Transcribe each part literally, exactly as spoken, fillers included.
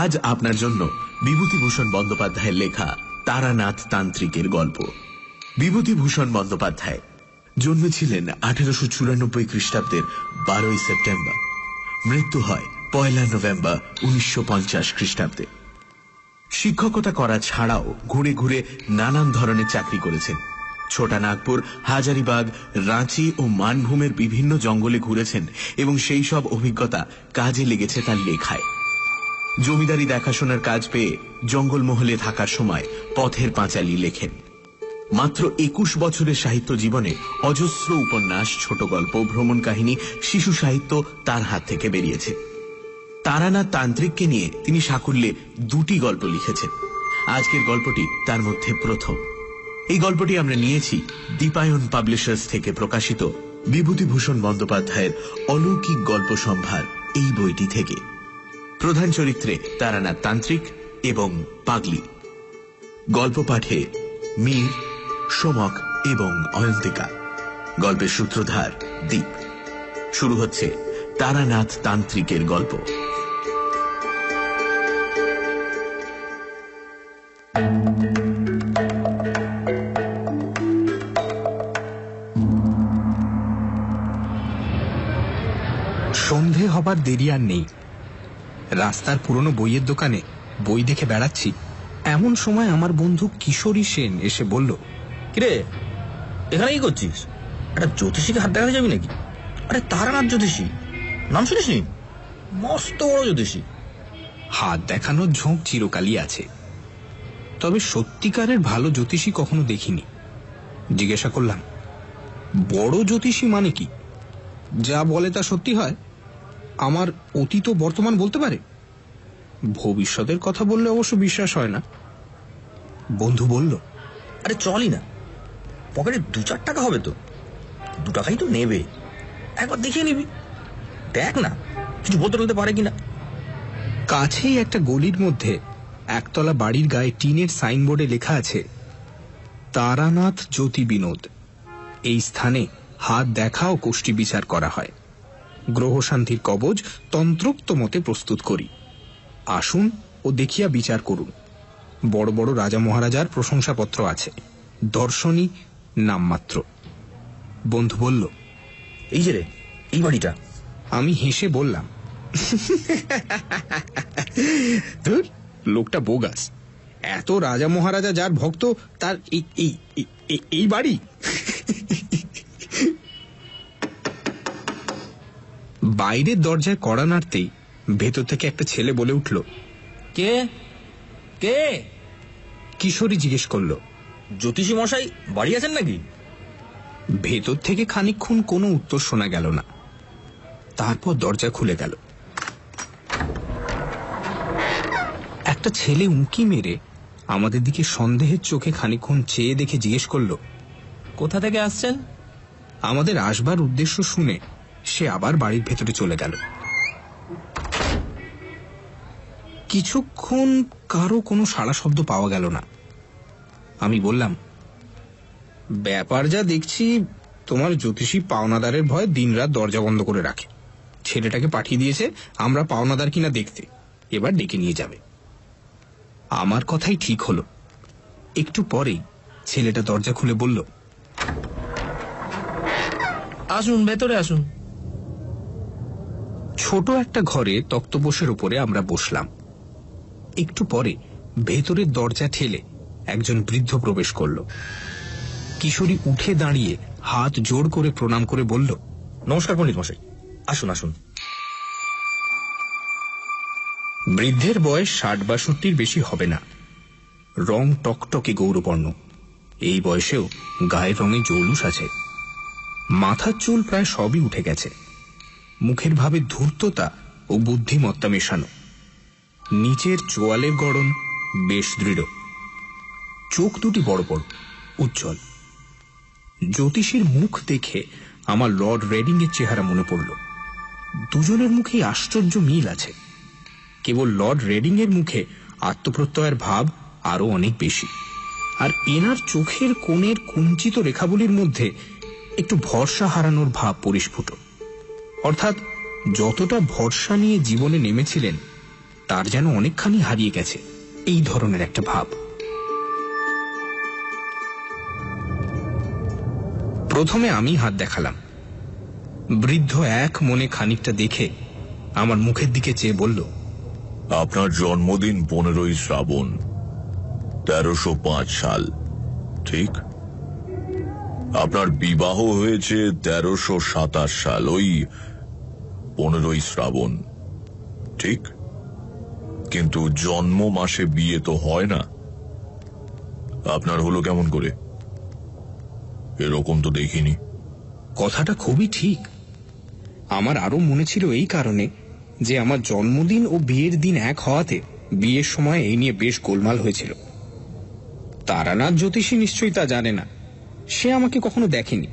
आज आपनाর জন্য বিভূতিভূষণ বন্দ্যোপাধ্যায়ের লেখা তারানাথ তান্ত্রিকের গল্প। বিভূতিভূষণ বন্দ্যোপাধ্যায় জন্মেছিলেন আঠারোশো চুরানব্বই খ্রিস্টাব্দের বারোই সেপ্টেম্বর। মৃত্যু হয় পয়লা নভেম্বর উনিশশো পঞ্চাশ খ্রিস্টাব্দে। শিক্ষকতা করা ছাড়াও ঘুরে ঘুরে নানান ধরনের চাকরি করেছেন। छोटा नागपुर, हजारीबाग, रांची और मानभूमेर विभिन्न जंगले घुरेছেন এবং সেই সব অভিজ্ঞতা কাজে লেগেছে তার লেখায়। জমিদারি দেখাশোনার কাজ পেয়ে জঙ্গলমহলে থাকার সময় পথের পাঁচালী লেখেন। মাত্র একুশ বছরের সাহিত্য জীবনে অজস্র উপন্যাস, ছোট গল্প, ভ্রমণ কাহিনী, শিশু সাহিত্য তার হাত থেকে বেরিয়েছে। তারানাথ তান্ত্রিককে নিয়ে তিনি সাকুল্যে দুটি গল্প লিখেছেন। আজকের গল্পটি তার মধ্যে প্রথম। এই গল্পটি আমরা নিয়েছি দীপায়ন পাবলিশার্স থেকে প্রকাশিত বিভূতিভূষণ বন্দ্যোপাধ্যায়ের অলৌকিক গল্প সম্ভার এই বইটি থেকে। প্রধান চরিত্রে তারানাথ তান্ত্রিক এবং পাগলি। গল্প পাঠে মীর, সমক এবং অয়ন্তিকা। গল্পের সূত্রধার দীপ। শুরু হচ্ছে তারানাথ তান্ত্রিকের গল্প। সন্ধে হবার দেরি আর নেই। রাস্তার পুরনো বইয়ের দোকানে বই দেখে বেড়াচ্ছি, এমন সময় আমার বন্ধু কিশোরী সেন এসে বলল, কিরে এখানে কি করছিস? একটা জ্যোতিষীকে হাত দেখাতে যাবি নাকি? আরে তারানাথ জ্যোতিষী, নাম শুনিসনি? মস্ত বড় জ্যোতিষী। হাত দেখানোর ঝোঁক চিরকালই আছে, তবে সত্যিকারের ভালো জ্যোতিষী কখনো দেখিনি। জিজ্ঞাসা করলাম, বড় জ্যোতিষী মানে কি? যা বলে তা সত্যি হয়? আমার অতীত বর্তমান বলতে পারে? ভবিষ্যতের কথা বললে অবশ্য বিশ্বাস হয় না। বন্ধু বলল, আরে চলই না, পকেটে দু চার টাকা হবে তো, দু টাকাই তো নেবে, একবার দেখিয়ে নিবি, দেখ না কিছু বলতে বলতে পারে কিনা। কাছেই একটা গলির মধ্যে একতলা বাড়ির গায়ে টিনের সাইনবোর্ডে লেখা আছে তারানাথ জ্যোতি বিনোদ। এই স্থানে হাত দেখা ও কোষ্ঠী বিচার করা হয়। গ্রহশান্তির কবজ তন্ত্রোক্ত মতে প্রস্তুত করি, আসুন ও দেখিয়া বিচার করুন। বড় বড় রাজা মহারাজার প্রশংসাপত্র আছে, দর্শনী নামমাত্র। বন্ধু বলল, এই যে রে এই বাড়িটা। আমি হেসে বললাম, ধুর লোকটা বোগাস, এত রাজা মহারাজা যার ভক্ত তার এই বাড়ি। বাইরের দরজায় কড়া নাড়তেই ভেতর থেকে একটা ছেলে বলে উঠল, কে কে? কিশোরী জিজ্ঞেস করল, জ্যোতিষী মশাই বাড়ি আছেন নাকি? ভেতর থেকে খানিকক্ষণ কোনো উত্তর শোনা গেল না, তারপর দরজা খুলে গেল। একটা ছেলে উঁকি মেরে আমাদের দিকে সন্দেহের চোখে খানিকক্ষণ চেয়ে দেখে জিজ্ঞেস করল, কোথা থেকে আসছেন? আমাদের আসবার উদ্দেশ্য শুনে সে আবার বাড়ির ভেতরে চলে গেল। কিছুক্ষণ কারো কোনো সাড়া শব্দ পাওয়া গেল না। আমি বললাম, ব্যাপার যা দেখছি, তোমার জ্যোতিষী পাওনাদারের ভয়ে দিনরাত দরজা বন্ধ করে রাখে। ছেলেটাকে পাঠিয়ে দিয়েছে আমরা পাওনাদার কিনা দেখতে, এবার ডেকে নিয়ে যাবে। আমার কথাই ঠিক হলো। একটু পরেই ছেলেটা দরজা খুলে বলল, আসুন ভেতরে আসুন। ছোট একটা ঘরে তক্তপোষের উপরে আমরা বসলাম। একটু পরে ভেতরের দরজা ঠেলে একজন বৃদ্ধ প্রবেশ করল। কিশোরী উঠে দাঁড়িয়ে হাত জোড় করে প্রণাম করে বলল, নমস্কার পণ্ডিত মশাই, আসুন আসুন। বৃদ্ধের বয়স ষাট বাষট্টির বেশি হবে না। রং টকটকে গৌরবর্ণ, এই বয়সেও গায়ের রঙে জৌলুস আছে। মাথার চুল প্রায় সবই উঠে গেছে, মুখের ভাবে ধূর্ততা ও বুদ্ধিমত্তা মেশানো। নিচের চোয়ালের গড়ন বেশ দৃঢ়, চোখ দুটি বড় বড় উজ্জ্বল। জ্যোতিষীর মুখ দেখে আমার লর্ড রেডিং এর চেহারা মনে পড়ল। দুজনের মুখে আশ্চর্য মিল আছে, কেবল লর্ড রেডিং এর মুখে আত্মপ্রত্যয়ের ভাব আরো অনেক বেশি, আর এনার চোখের কোণের কুঞ্চিত রেখাগুলির মধ্যে একটু ভরসা হারানোর ভাব পরিস্ফুট। অর্থাৎ যতটা ভরসা নিয়ে জীবনে নেমেছিলেন तार जान अनेकखानी हारिए गेছে এই ধরনের একটা ভাব। প্রথমে আমি হাত দেখালাম। বৃদ্ধ এক মনে খানিকটা দেখে আমার মুখের দিকে চেয়ে বলল, আপনার জন্মদিন পনেরোই শ্রাবণ তেরোশো পাঁচ সাল, ঠিক? আপনার বিবাহ হয়েছে তেরোশো সাতাশ সাল, ওই পনেরোই শ্রাবণ, ঠিক? কিন্তু জন্ম মাসে বিয়ে তো হয় না, আপনার হলো কেমন করে? এরকম তো দেখিনি। কথাটা খুবই ঠিক। আমার আরো মনে ছিল এই কারণে যে আমার জন্মদিন ও বিয়ের দিন এক হওয়াতে বিয়ের সময় এই নিয়ে বেশ গোলমাল হয়েছিল। তারানাথ জ্যোতিষী নিশ্চয়ই তা জানে না, সে আমাকে কখনো দেখেনি।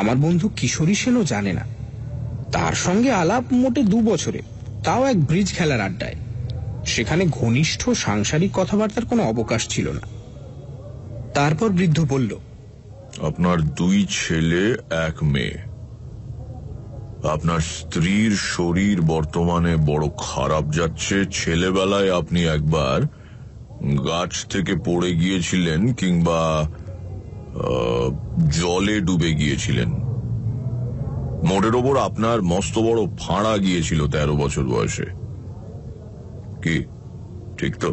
আমার বন্ধু কিশোরী সেনও জানে না। তার সঙ্গে আলাপ মোটে দু বছরে, তাও এক ব্রিজ খেলার আড্ডায়। সেখানে ঘনিষ্ঠ সাংসারিক কথাবার্তার কোনো অবকাশ ছিল না। তারপর বৃদ্ধ বলল, আপনার দুই ছেলে এক মেয়ে, আপনার স্ত্রীর শরীর বর্তমানে বড় খারাপ যাচ্ছে। ছেলেবেলায় আপনি একবার গাছ থেকে পড়ে গিয়েছিলেন কিংবা জলে ডুবে গিয়েছিলেন। মোটের ওপর আপনার মস্ত বড় ফাঁড়া গিয়েছিল তেরো বছর বয়সে, কি ঠিক তো?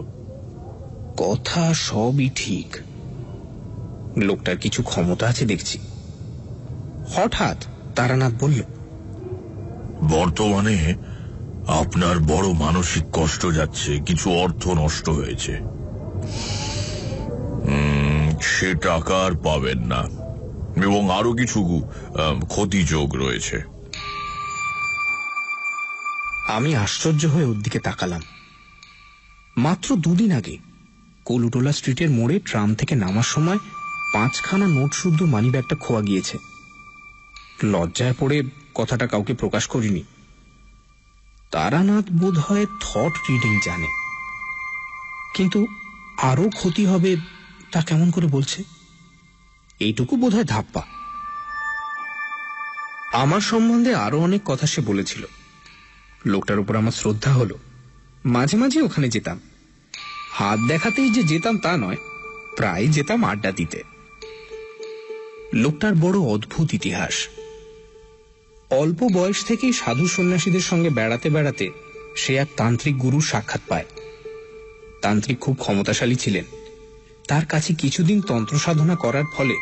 কথা সবই ঠিক, লোকটার কিছু ক্ষমতা আছে দেখছি। হঠাৎ তারানাথ বলল, বর্তমানে আপনার বড় মানসিক কষ্ট যাচ্ছে, কিছু অর্থ নষ্ট হয়েছে, সে টাকা আর পাবেন না এবং আরো কিছু ক্ষতি যোগ রয়েছে। আমি আশ্চর্য হয়ে ওর দিকে তাকালাম। মাত্র দুদিন আগে কলুটোলা স্ট্রিটের মোড়ে ট্রাম থেকে নামার সময় পাঁচখানা নোট শুদ্ধ মানিব্যাগটা খোয়া গিয়েছে। লজ্জায় পড়ে কথাটা কাউকে প্রকাশ করিনি। তারানাথ বোধ হয় থট রিডিং জানে, কিন্তু আরো ক্ষতি হবে তা কেমন করে বলছে? এইটুকু বোধ হয় ধাপ্পা। আমার সম্বন্ধে আরো অনেক কথা সে বলেছিল। লোকটার উপর আমার শ্রদ্ধা হলো। মাঝে মাঝে ওখানে যেতাম, হাত দেখাতেই যে যেতাম তা নয়, প্রায় যেতাম আড্ডা দিতে। লোকটার বড় অদ্ভুত ইতিহাস। অল্প বয়স থেকেই সাধু সন্ন্যাসীদের সঙ্গে বেড়াতে বেড়াতে সে এক তান্ত্রিক গুরুর সাক্ষাৎ পায়। তান্ত্রিক খুব ক্ষমতাশালী ছিলেন। তার কাছে কিছুদিন তন্ত্র সাধনা করার ফলে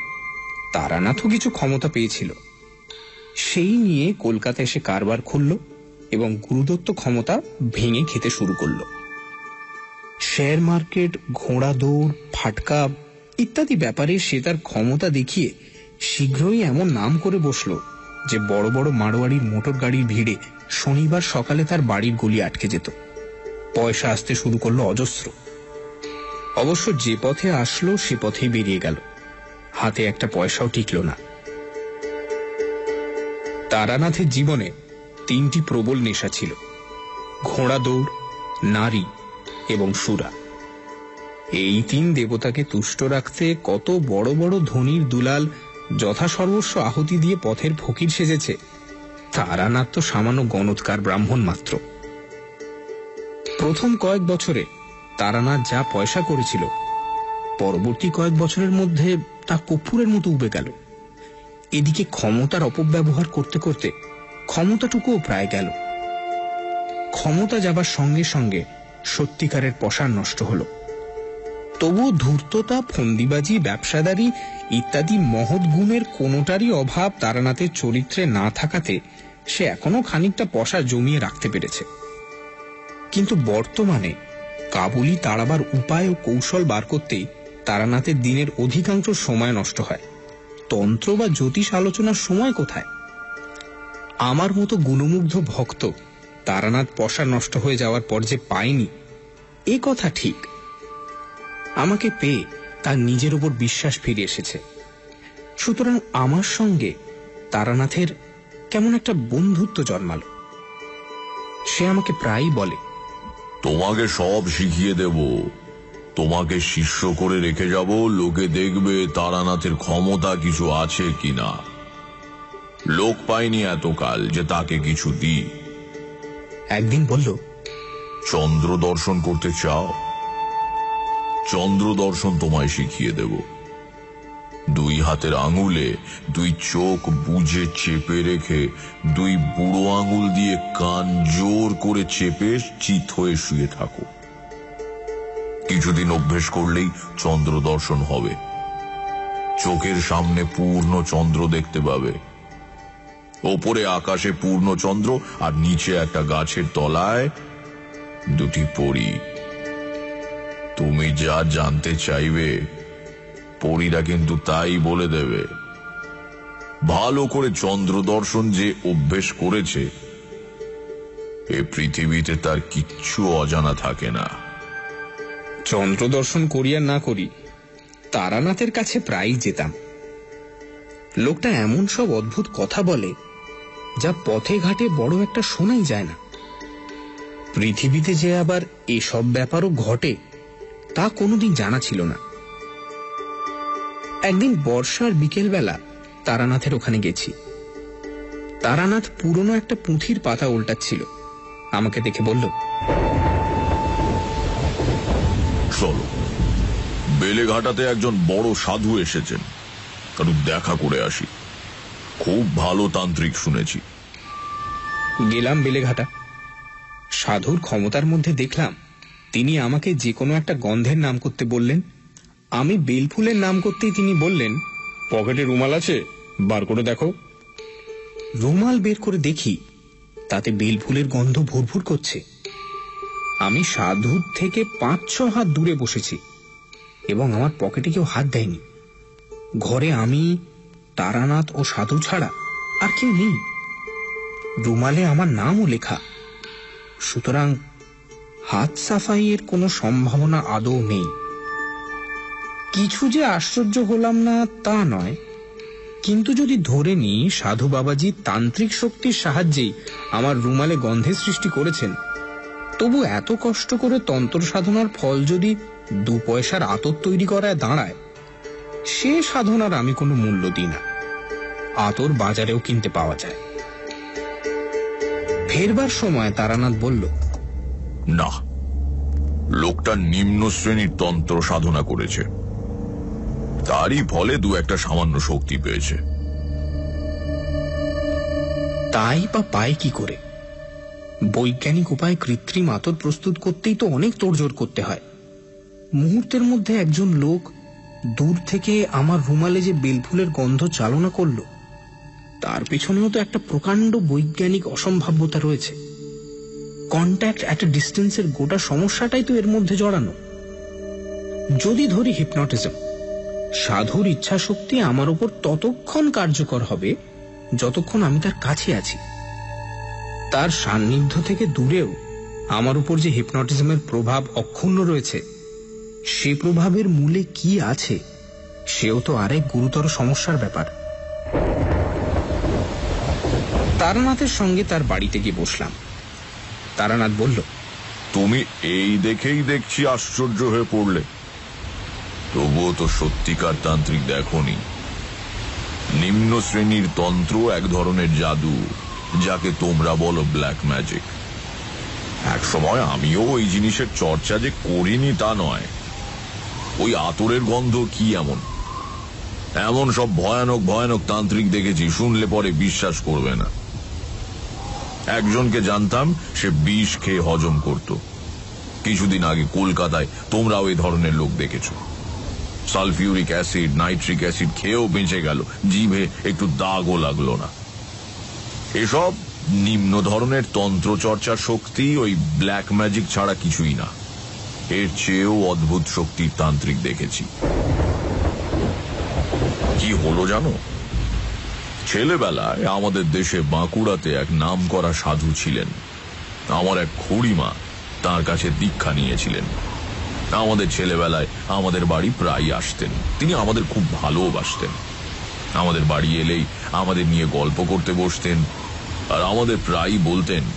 তারানাথও কিছু ক্ষমতা পেয়েছিল। সেই নিয়ে কলকাতায় এসে কারবার খুলল এবং গুরুদত্ত ক্ষমতা ভেঙে খেতে শুরু করল। শেয়ার মার্কেট, ঘোড়া দৌড়, ফাটকা ইত্যাদি ব্যাপারে সে তার ক্ষমতা দেখিয়ে শীঘ্রই এমন নাম করে বসল যে বড় বড় মারোয়াড়ির মোটর গাড়ির ভিড়ে শনিবার সকালে তার বাড়ির গলি আটকে যেত। পয়সা আসতে শুরু করলো অজস্র। অবশ্য যে পথে আসলো সে পথেই বেরিয়ে গেল, হাতে একটা পয়সাও টিকল না। তারানাথের জীবনে তিনটি প্রবল নেশা ছিল, ঘোড়া দৌড়, নারী এবং সুরা। এই তিন দেবতাকে তুষ্ট রাখতে কত বড় বড় ধনীর দুলাল যথাসর্বস্ব আহুতি দিয়ে পথের ফকির সেজেছে, তারানাথ তো সামান্য গণৎকার ব্রাহ্মণ মাত্র। প্রথম কয়েক বছরে তারানাথ যা পয়সা করেছিল পরবর্তী কয়েক বছরের মধ্যে তা কর্পূরের মতো উবে গেল। এদিকে ক্ষমতার অপব্যবহার করতে করতে ক্ষমতাটুকুও প্রায় গেল। ক্ষমতা যাবার সঙ্গে সঙ্গে সত্যিকারের পসার নষ্ট হল। তবু ধূর্ততা, ফন্দিবাজি, ব্যবসাদারি ইত্যাদি মহৎ গুণের কোনোটারই অভাব তারানাথের চরিত্রে না থাকাতে সে এখনো খানিকটা পসা জমিয়ে রাখতে পেরেছে। কিন্তু বর্তমানে কাবুলি তাড়াবার উপায় ও কৌশল বার করতেই তারানাথের দিনের অধিকাংশ সময় নষ্ট হয়। তন্ত্র বা জ্যোতিষ আলোচনার সময় কোথায়? আমার মতো গুণমুগ্ধ ভক্ত তারানাথ পসা নষ্ট হয়ে যাওয়ার পর যে পায়নি এ কথা ঠিক। আমাকে পেয়ে তার নিজের উপর বিশ্বাস ফিরে এসেছে। সুতরাং আমার সঙ্গে তারানাথের কেমন একটা বন্ধুত্ব জন্মালো। সে আমাকে প্রায়ই বলে, তোমাকে সব শিখিয়ে দেব, তোমাকে শিষ্য করে রেখে যাব, লোকে দেখবে তারানাথের ক্ষমতা কিছু আছে কিনা। লোক পাইনি এতকাল যে তাকে কিছু দিই। একদিন বলল, चंद्र दर्शन करते चाओ चंद्र दर्शन तुम्हें शिखिए देव। दुई हाथेर आंगुले दुई चोख बुझे चेपे रेखे दुई बुड़ो आंगुल दिए कान जोर करे चेपे चित होए शुए थाको। किछुदिन अभ्यास करलेई चंद्र दर्शन होबे। चोखेर सामने पूर्ण चंद्र देखते पाबे। ओपरे आकाशे पूर्ण चंद्र और नीचे एकटा गाछेर तलाय दुटी परी। तुमी जा जानते चाइबे परीरा किन्तु ताई बोले देवे। भालो करे चंद्र दर्शन जे अभ्यास करेछे ए पृथिवीते तार किच्छु अजाना थाके ना। चंद्र दर्शन करिया ना करी तारानाथेर काछे प्राय जेताम। लोकटा एमन सब अद्भुत कथा बोले जा पथे घाटे बड़ो एकटा शोनाई जाय ना। पृथिवीते जे आबार ए सब ब्यापारो घटे ता कोनोदिन जाना छिलो ना। एक दिन बर्षार बिकेल बेला तारानाथेर ओखाने गेछि। तारानाथ पुरानो एकटा पुथिर पाता उल्टाच्छिलो। आमाके देखे बोल्लो, चलो बेलेघाटाते एकजन बड़ो साधु एसेछेन तार देखा करे आसि। खूब भालो तांत्रिक शुनेछि। गेलाम बेलेघाटा। साधुर क्षमतार मध्य देखलाम तिनि आमाके जे कोनो एकटा गन्धेर नाम करते बोल्लेन। आमी बेलफुलेर नाम करतेई तिनि बोल्लेन, पकेटे रुमाल आछे बार करे देखो। रुमाल बेर करे देखी ताते बेलफुलेर गन्ध भुरभुर करछे। आमी साधुर थेके पाँच छह हाथ दूरे बसेछि एबं आमार पकेटे केउ हाथ देयनि। घरे आमी तारानाथ ओ साधु छाड़ा आर केउ नेई। रुमाले आमार नामो लेखा, सुतरां हाथ साफाइयेर कोनो सम्भावना आदौ नेई। किछु जे आश्चर्य होलाम ना ता नय, किन्तु जोदि धरे नि साधु बाबाजी तांत्रिक शक्तिर साहाय्येई आमार रुमाले गन्धे सृष्टि करेछेन, तबु एत कष्ट करे तंत्र साधनार फल जोदि दो पयसार आतत तैरी कराय दाঁড়ায় से साधनार आमि कोनो मूल्य दिই না। आतর बाजारेও কিনতে পাওয়া যায়। ফেরবার সময় তারানাথ বলল, না, লোকটা নিম্ন শ্রেণীর তন্ত্র সাধনা করেছে। तारी फले दो एक सामान्य शक्ति पेयेछे। ताई बा पाय कि करे? वैज्ञानिक उपाय कृत्रिम आतर प्रस्तुत करतेई तो अनेक तोड़जोड़ करते हय। मुहूर्तेर मध्य एकजन लोक दूर थेके आमार रुमाले जे बेलफुलेर गन्ध चालना करलो तार पेछनेও तो एकटा प्रकांड वैज्ञानिक असम्भाव्यता रयेछे। कन्टैक्ट एट अ डिस्टेंसेर गोटा समस्याटाई तो एर मध्य जड़ानो। जोदि धरि हिप्नोटिज्म साधुर इच्छा शक्ति आमार उपर ततक्षण कार्यकर हबे जतक्षण आमी तार काछे आछि। तार सान्निध्य थेके दूरेओ आमार उपर जे हिप्नोटिज्मेर प्रभाव अक्षुण्ण रयेछे सेई प्रभावेर मूले कि आछे सेओ तो आरेक गुरुतर समस्यार ब्यापार। तारानाथेर संगे तार बाड़ीते गिये बसलाम। तारानाथ बोल्लो, तुमि एई देखेई देखछि आश्चर्य हये पड़ले। तबुओ तो सत्यिकार तांत्रिक देखोनी। निम्न श्रेणीर तंत्र एक धरनेर जादू जाके तोमरा बोलो ब्लैक मैजिक। एक समय आमिओ ओई जिनिसेर चर्चा जे करिनी ता नय। ओई आतरेर गन्ध कि एमन एमन सब भयानक भयानक तांत्रिक देखेछि, शुनले परे विश्वास करबे ना। एकजनके जानताम से विष खेये हजम करतो। किछुदिन आगे कलकाताय तोमराओ ओई धरनेर लोक देखेছো। साल्फ्यूरिक एसिड नाइट्रिक एसिड खेये बेंचे गेल, जीभे एकटु दागो लागलो ना। एसब निम्न धरनेर तंत्र चर्चा शक्ति ओई ब्लैक मैजिक छाड़ा किछुई ना। एर चेयेओ अद्भुत शक्ति तांत्रिक देखेछि। कि हलो जानो, छेलेबेलाय आमादेर देशे बांकुड़ाते एक नामकरा साधु छिलेन। आमार एक खुड़िमा तार काछे दीक्षा नियेछिलेन। आमादेर छेलेबेलाय आमादेर बाड़ी प्राय आसतेन। तिनि आमादेर खूब भालोबासतेन। आमादेर बाड़ी एलेई आमादेर निये गल्प करते बसतेन और आमादेर प्राय बोलतेन,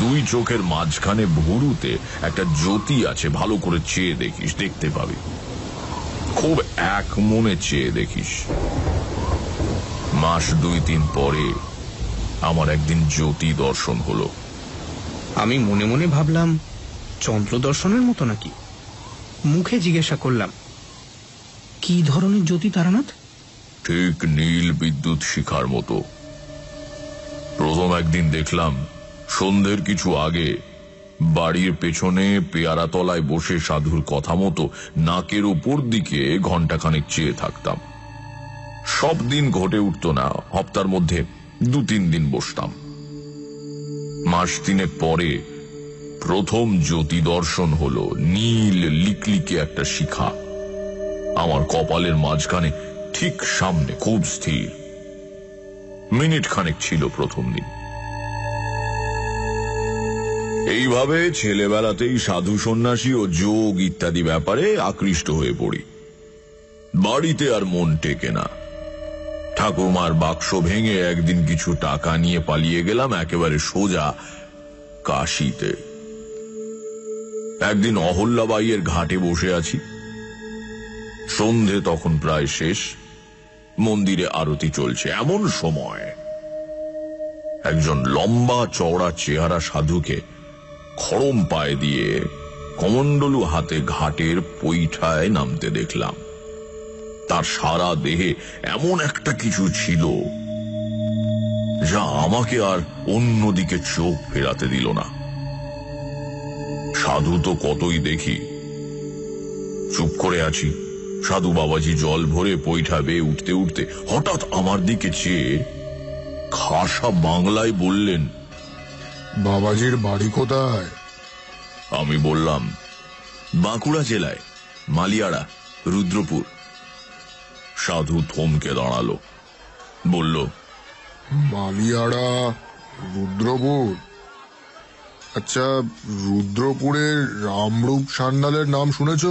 दुई चोखेर माझखाने भुरुते एकटा ज्योति आछे, भालो करे चेये देखिस देखते पाबि। खूब एक मने चेये देखिस। मास दुई तीन परे आमार एकदिन ज्योति दर्शन हलो। आमि मने मने भाबलाम चंद्र दर्शनेर मतो नाकि मुखे जिज्ञासा करलाम कि धरनेर ज्योति तारानाथ? ठीक नील विद्युत शिखार मतो। प्रथम एकदिन देखलाम सन्ध्येर किछु आगे बाड़ीर पेछने पेयारा तलाय बसे साधुर कथा मतो नाकेर उपर दिके घंटाखानेक चेये थाकताम। सब दिन घटे उठतो ना, हप्तार मध्य दो तीन दिन बसताम। मास तीनेक परे प्रथम ज्योति दर्शन हलो नील लिकलिके एक शिखा आमार कपालेर माझखाने ठीक सामने खूब स्थिर। मिनिट खानेक छिलो प्रथम दिन। এইভাবে ছেলেবেলাতেই সাধু সন্ন্যাসী ও যোগ ইত্যাদি ব্যাপারে আকৃষ্ট হয়ে পড়ি। বাড়িতে আর মন টেকে না। ঠাকুরমার বাক্স ভেঙে একদিন কিছু টাকা নিয়ে পালিয়ে গেলাম একেবারে সোজা কাশিতে। একদিন অহল্যাবাইয়ের ঘাটে বসে আছি। সন্ধে তখন প্রায় শেষ, মন্দিরে আরতি চলছে। এমন সময় একজন লম্বা চওড়া চেহারা সাধুকে খড়ম পায়ে দিয়ে কমণ্ডলু হাতে ঘাটের পৈঠায় নামতে দেখলাম। তার সারা দেহে এমন একটা কিছু ছিল যা আমাকে আর অন্যদিকে চোখ ফেরাতে দিল না। সাধু তো কতই দেখি, চুপ করে আছি। সাধু বাবাজি জল ভরে পৈঠা বেয়ে উঠতে উঠতে হঠাৎ আমার দিকে চেয়ে খাসা বাংলায় বললেন, বাবাজির বাড়ি কোথায়? আমি বললাম, বাঁকুড়া জেলায়, মালিয়াড়া, রুদ্রপুর। সাধু থমকে দাঁড়ালো, বলল, মালিয়াড়া, রুদ্রপুর? আচ্ছা, রুদ্রপুরের রামরূপ শান্ডালের নাম শুনেছ?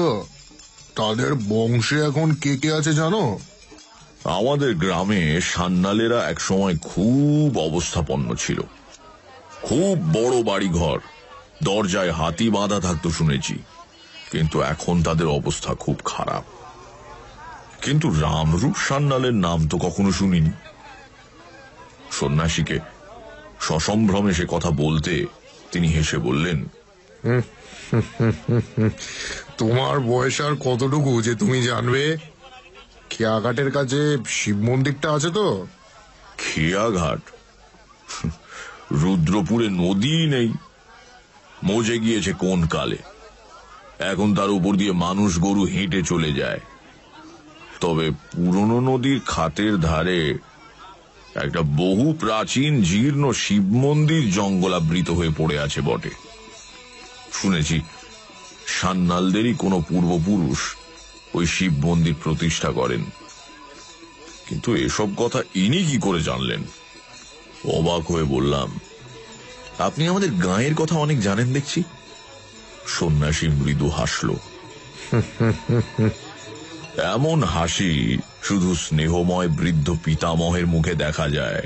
তাদের বংশে এখন কে কে আছে জানো? আমাদের গ্রামে সান্নালেরা একসময় খুব অবস্থাপন্ন ছিল। খুব বড় বাড়িঘর, দরজায় হাতি বাঁধা থাকতো শুনেছি, কিন্তু এখন তাদের অবস্থা খুব খারাপ। কিন্তু রামরূপ সান্নালের নাম তো কখনো শুনিনি। সন্ন্যাসীকে সসম্ভ্রমে সে কথা বলতে তিনি হেসে বললেন, তোমার বয়স আর কতটুকু যে তুমি জানবে? খেয়াঘাটের কাছে শিব মন্দিরটা আছে তো? খেয়াঘাট? রুদ্রপুরে নদী নেই, মজে গিয়েছে কোন কালে। এখন তার উপর দিয়ে মানুষ গরু হেঁটে চলে যায়। তবে পুরনো নদীর খাতের ধারে একটা বহু প্রাচীন জীর্ণ শিব মন্দির জঙ্গলাবৃত হয়ে পড়ে আছে বটে। শুনেছি সান্নালদেরই কোনো পূর্বপুরুষ ওই শিব মন্দির প্রতিষ্ঠা করেন, কিন্তু এসব কথা ইনি কি করে জানলেন? অবাক হয়ে বললাম, আপনি আমাদের গাঁয়ের কথা অনেক জানেন দেখছি। সন্ন্যাসী মৃদু হাসল, এমন হাসি শুধু স্নেহময় বৃদ্ধ পিতামহের মুখে দেখা যায়।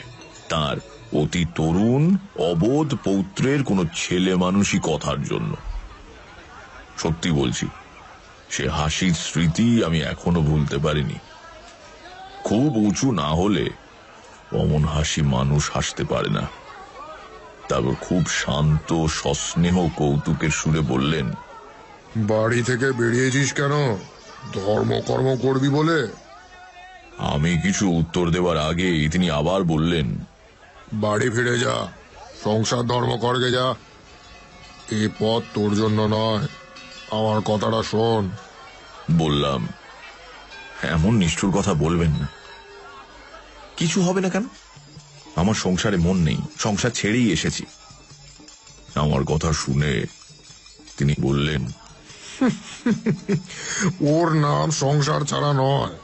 তার অতি তরুণ অবোধ পৌত্রের কোনো ছেলে মানুষই কথার জন্য। সত্যি বলছি, সে হাসির স্মৃতি আমি এখনো ভুলতে পারিনি। খুব উঁচু না হলে অমন হাসি মানুষ হাসতে পারে না। তারপর খুব শান্ত সস্নেহ কৌতুকের সুরে বললেন, বাড়ি থেকে বেরিয়েছিস কেন? ধর্মকর্ম করবি বলে? আমি কিছু উত্তর দেওয়ার আগেই তিনি আবার বললেন, বাড়ি ফিরে যা, সংসার ধর্ম করগে যা। এ পথ তোর জন্য নয়, আমার কথাটা শোন। বললাম, এমন নিষ্ঠুর কথা বলবেন না। কিছু হবে না কেন? আমার সংসারে মন নেই, সংসার ছেড়েই এসেছি। আমার কথা শুনে তিনি বললেন, ওর নাম সংসার ছাড়া নয়।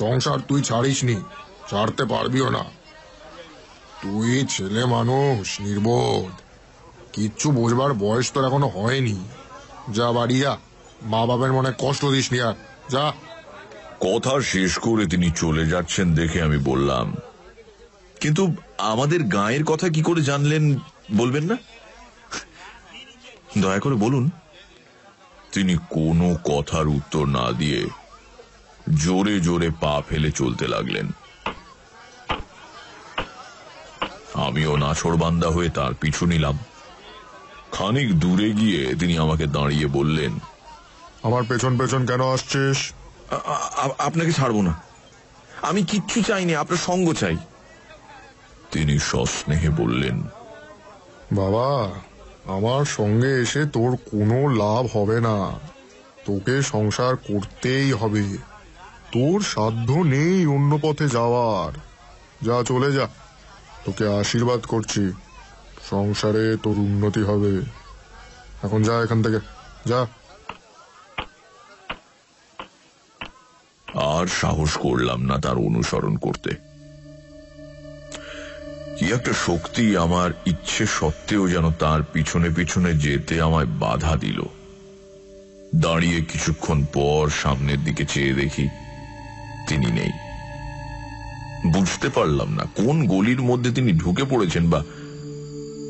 সংসার তুই ছাড়িসনি, ছাড়তে পারবিও না। তুই ছেলে মানুষ, নির্বোধ, কিচ্ছু বোঝবার বয়স তোর এখনো হয়নি। যা বাড়ি যা, মা বাবার মনে কষ্ট দিস নি আর, যা। কথা শেষ করে তিনি চলে যাচ্ছেন দেখে আমি বললাম, কিন্তু আমাদের গাঁয়ের কথা কি করে জানলেন বলবেন না? দয়া করে বলুন। তিনি কোনো কথার উত্তর না দিয়ে জোরে জোরে পা ফেলে চলতে লাগলেন। আমিও নাছোড়বান্দা হয়ে তার পিছু নিলাম। খানিক দূরে গিয়ে তিনি আমাকে দাঁড়িয়ে বললেন, আমার পেছন পেছন কেন আসছিস? আপনাকে ছাড়বো না, আমি কিচ্ছু চাইনি, আপনার সঙ্গ চাই। তিনি সস্নেহে বললেন, বাবা আমার সঙ্গে এসে তোর কোনো লাভ হবে না, তোকে সংসার করতেই হবে, তোর সাধ্য নেই অন্য পথে যাওয়ার, যা চলে যা, তোকে আশীর্বাদ করছি সংসারে তোর উন্নতি হবে, এখন যা এখান থেকে যা। আর সাহস করলাম না তার অনুসরণ করতে। কি একটা শক্তি আমার ইচ্ছে সত্ত্বেও যেন তার পিছনে পিছনে যেতে আমায় বাধা দিল। দাঁড়িয়ে কিছুক্ষণ পর সামনের দিকে চেয়ে দেখি তিনি নেই। বুঝতে পারলাম না কোন গলির মধ্যে তিনি ঢুকে পড়েছেন বা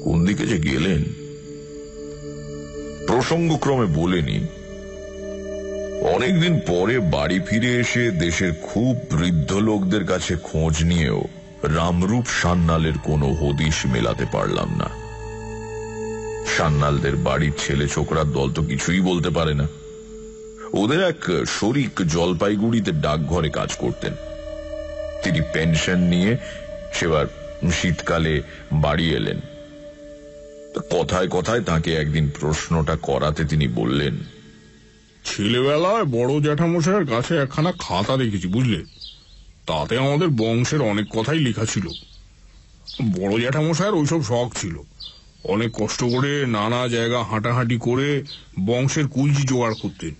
কোন দিকে যে গেলেন। প্রসঙ্গক্রমে বলেনি, অনেকদিন পরে বাড়ি ফিরে এসে দেশের খুব বৃদ্ধ লোকদের কাছে খোঁজ নিয়েও রামরূপ সান্যালের কোনো হদিশ মেলাতে পারলাম না। সান্যালদের বাড়ির ছেলে ছোকরার দল তো কিছুই বলতে পারে না। ওদের এক শরিক জলপাইগুড়িতে ডাকঘরে কাজ করতেন, তিনি পেনশন নিয়ে সেবার শীতকালে বাড়ি এলেন। কথায় কথায় তাকে একদিন প্রশ্নটা করাতে তিনি বললেন, ছেলেবেলায় বড় জ্যাঠামশাইয়ের কাছে একখানা খাতা দেখেছি বুঝলে, তাতে আমাদের বংশের অনেক কথাই লেখা ছিল। বড় জ্যাঠামশাইয়ের ওইসব শখ ছিল, অনেক কষ্ট করে নানা জায়গা হাঁটাহাঁটি করে বংশের কুলজি জোগাড় করতেন।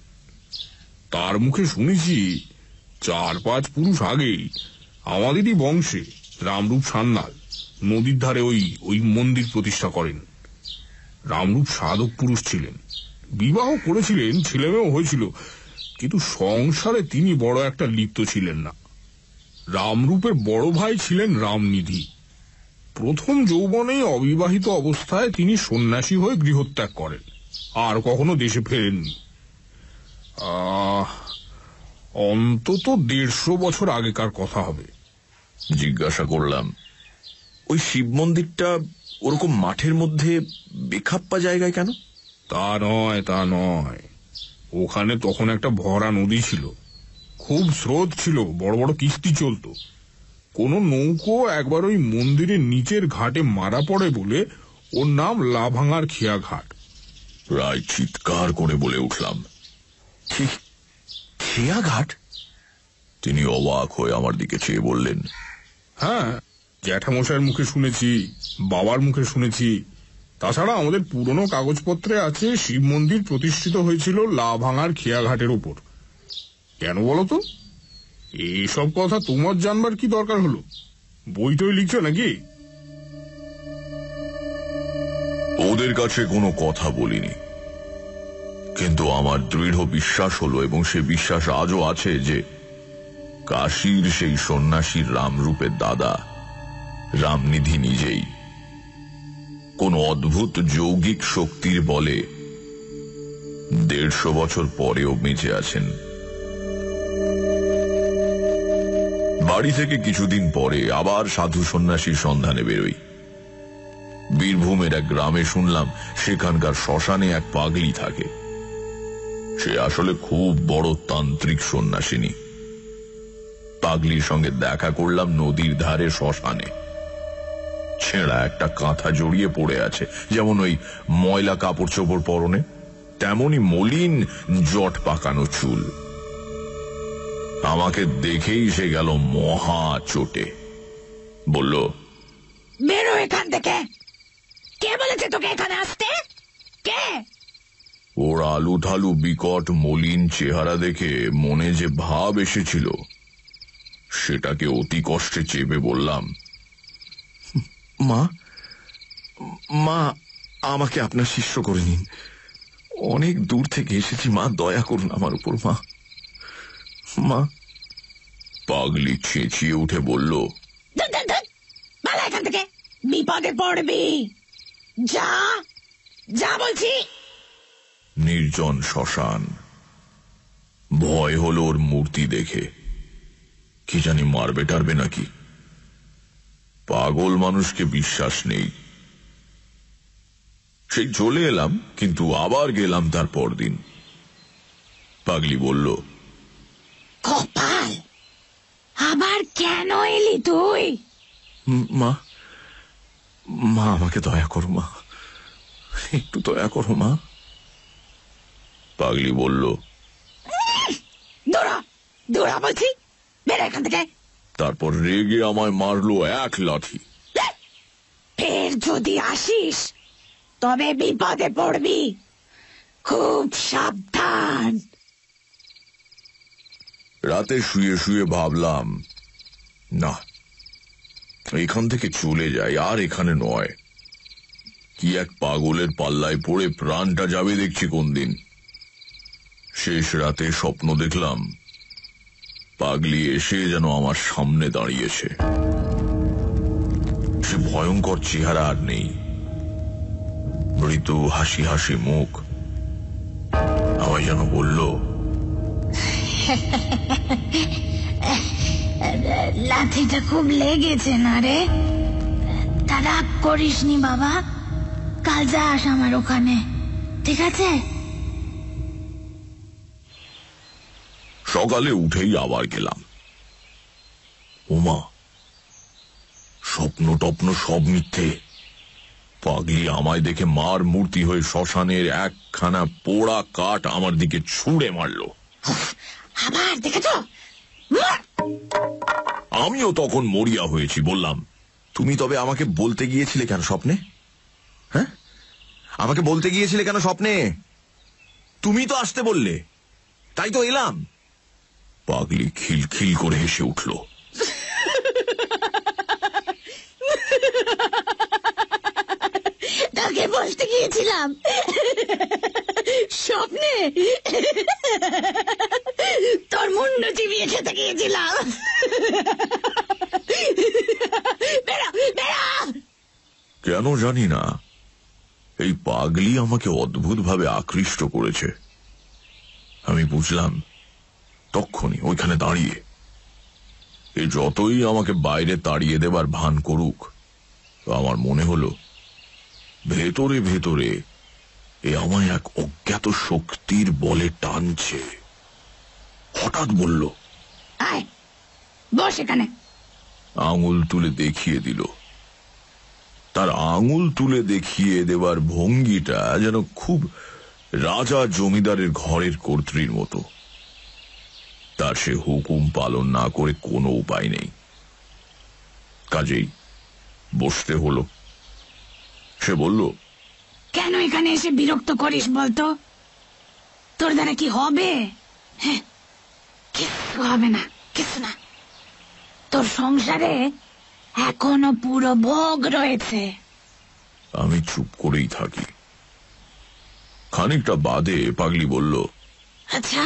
তার মুখে শুনেছি চার পাঁচ পুরুষ আগেই আমাদেরই বংশে রামরূপ সান্যাল নদীর ধারে ওই ওই মন্দির প্রতিষ্ঠা করেন। রামরূপ সাধক পুরুষ ছিলেন, বিবাহ করেছিলেন, ছেলেমেয়েও হয়েছিল, কিন্তু সংসারে তিনি বড় একটা লিপ্ত ছিলেন না। রামরূপের বড় ভাই ছিলেন রামনিধি। প্রথম যৌবনে অবিবাহিত অবস্থায় তিনি সন্ন্যাসী হয়ে গৃহত্যাগ করেন, আর কখনো দেশে ফেরেননি। অন্তত দেড়শো বছর আগেকার কথা হবে। জিজ্ঞাসা করলাম, ওই শিব মন্দিরটা ওরকম মাঠের মধ্যে বেখাপ্পা জায়গায় কেন? তা নয় তা নয়, ওখানে তখন একটা ভরা নদী ছিল, খুব স্রোত ছিল, বড় বড় কিস্তি চলত। কোন নৌকো একবার ওই মন্দিরের নিচের ঘাটে মারা পড়ে বলে ওর নাম লাভাঙার খেয়া ঘাট। প্রায় চিৎকার করে বলে উঠলাম, খেয়া ঘাট? তিনি অবাক হয়ে আমার দিকে চেয়ে বললেন, হ্যাঁ, জ্যাঠামশাইয়ের মুখে শুনেছি, বাবার মুখে শুনেছি, তাছাড়া আমাদের পুরনো কাগজপত্রে আছে শিব মন্দির প্রতিষ্ঠিত হয়েছিল লাভাঙার খেয়া ঘাটের উপর। কেন বলো তো? এইসব কথা তোমার জানবার কি দরকার হলো? বইটই লিখছো নাকি? ওদের কাছে কোনো কথা বলিনি, কিন্তু আমার দৃঢ় বিশ্বাস হলো, এবং সে বিশ্বাস আজও আছে, যে কাশীর সেই সন্ন্যাসীর রামরূপের দাদা রামনিধি নিজেই কোন অদ্ভুত যৌগিক শক্তির বলে দেড়শো বছর পরেও বেঁচে আছেন। বাড়ি থেকে কিছুদিন পরে আবার সাধু সন্ন্যাসীর সন্ধানে বেরোই। বীরভূমের এক গ্রামে শুনলাম সেখানকার শ্মশানে এক পাগলি থাকে। সে আসলে খুব বড় তান্ত্রিক সন্ন্যাসিনী। পাগলির সঙ্গে দেখা করলাম নদীর ধারে শ্মশানে। ছেঁড়া একটা কাঁথা জড়িয়ে পড়ে আছে, যেমন ওই ময়লা কাপড় চোপড় পরনে, তেমনই মলিন জট পাকানো চুল। আমাকে দেখেই সে গেল মহা চোটে, বলল, বেরো এখান থেকে, কে বলেছে তোকে এখানে আসতে? কে? ওর আলু থালু বিকট মলিন চেহারা দেখে মনে যে ভাব এসেছিল সেটাকে অতি কষ্টে চেপে বললাম, মা মা আমাকে আপনার শিষ্য করে নিন, অনেক দূর থেকে এসেছি মা, দয়া করুন আমার উপর মা মা। পাগলি চেঁচিয়ে উঠে বলল, এখান থেকে, বিপদে পড়বি, যা যা বলছি। নির্জন শ্মশান, ভয় হল ওর মূর্তি দেখে, কি জানি মারবে টারবে নাকি। পাগল মানুষকে বিশ্বাস নেই। সেই চলে এলাম, কিন্তু আবার গেলাম তার পরদিন। পাগলি বলল, কপাল, আবার কেন এলি তুই? মা, মা আমাকে দয়া করো মা, একটু দয়া করো মা। পাগলি বলল, দৌড়া দৌড়া বলছি, বের এখান থেকে। তারপর রেগে আমায় মারলো এক লাথি। ফের যদি আসিস তবে বিপদে পড়বি, খুব সাবধান। রাতে শুয়ে শুয়ে ভাবলাম, না এখান থেকে চলে যাই, আর এখানে নয়। কি এক পাগলের পাল্লায় পড়ে প্রাণটা যাবে দেখছি কোন দিন। শেষ রাতে স্বপ্ন দেখলাম পাগলি এসে যেন আমার সামনে দাঁড়িয়েছে। সে ভয়ঙ্কর চেহারা আর নেই, মৃদু হাসি হাসি মুখ। আমায় যেন বলল, লাঠিটা খুব লেগেছে না রে, তা রাগ করিসনি বাবা, কাল যাস আমার ওখানে, ঠিক আছে? সকালে উঠেই আবার গেলাম। ওমা, স্বপ্ন টপ্ন সব মিথ্যে। পাগলি আমায় দেখে মার মূর্তি হয়ে শ্মশানের একখানা পোড়া কাঠ আমার দিকে ছুঁড়ে মারল। আবার দেখেছ? আমিও তখন মরিয়া হয়েছি। বললাম, তুমি তবে আমাকে বলতে গিয়েছিলে কেন স্বপ্নে? হ্যাঁ, আমাকে বলতে গিয়েছিলে কেন স্বপ্নে? তুমি তো আসতে বললে, তাই তো এলাম। পাগলি খিলখিল করে হেসে উঠল। তোকে বলতে গিয়েছিলাম স্বপ্নে, তোর মুন্ডু চিবিয়ে খেতে গিয়েছিলাম। কেন জানি না এই পাগলি আমাকে অদ্ভুতভাবে আকৃষ্ট করেছে। আমি বুঝলাম তক্ষণি ওইখানে দাঁড়িয়ে। এ যতই আমাকে বাইরে তাড়িয়ে দেবার ভান করুক, আমার মনে হলো ভেতরে ভেতরে এ আমায় এক অজ্ঞাত শক্তির বলে টানছে। হঠাৎ বলল, আয় বস এখানে। আঙুল তুলে দেখিয়ে দিল। তার আঙুল তুলে দেখিয়ে দেবার ভঙ্গিটা যেন খুব রাজা জমিদারের ঘরের কর্ত্রীর মতো। তার সে হুকুম পালন না করে কোনো উপায় নেই, কাজেই বসতে হলো। সে বলল, কেন এখানে এসে বিরক্ত করিস বলতো? তোর দ্বারা কি হবে? হ্যাঁ, কিছু হবে না, কিছু না। তোর সংসারে এখনো পুরো ভোগ রয়েছে। আমি চুপ করেই থাকি। খানিকটা বাদে পাগলি বলল, আচ্ছা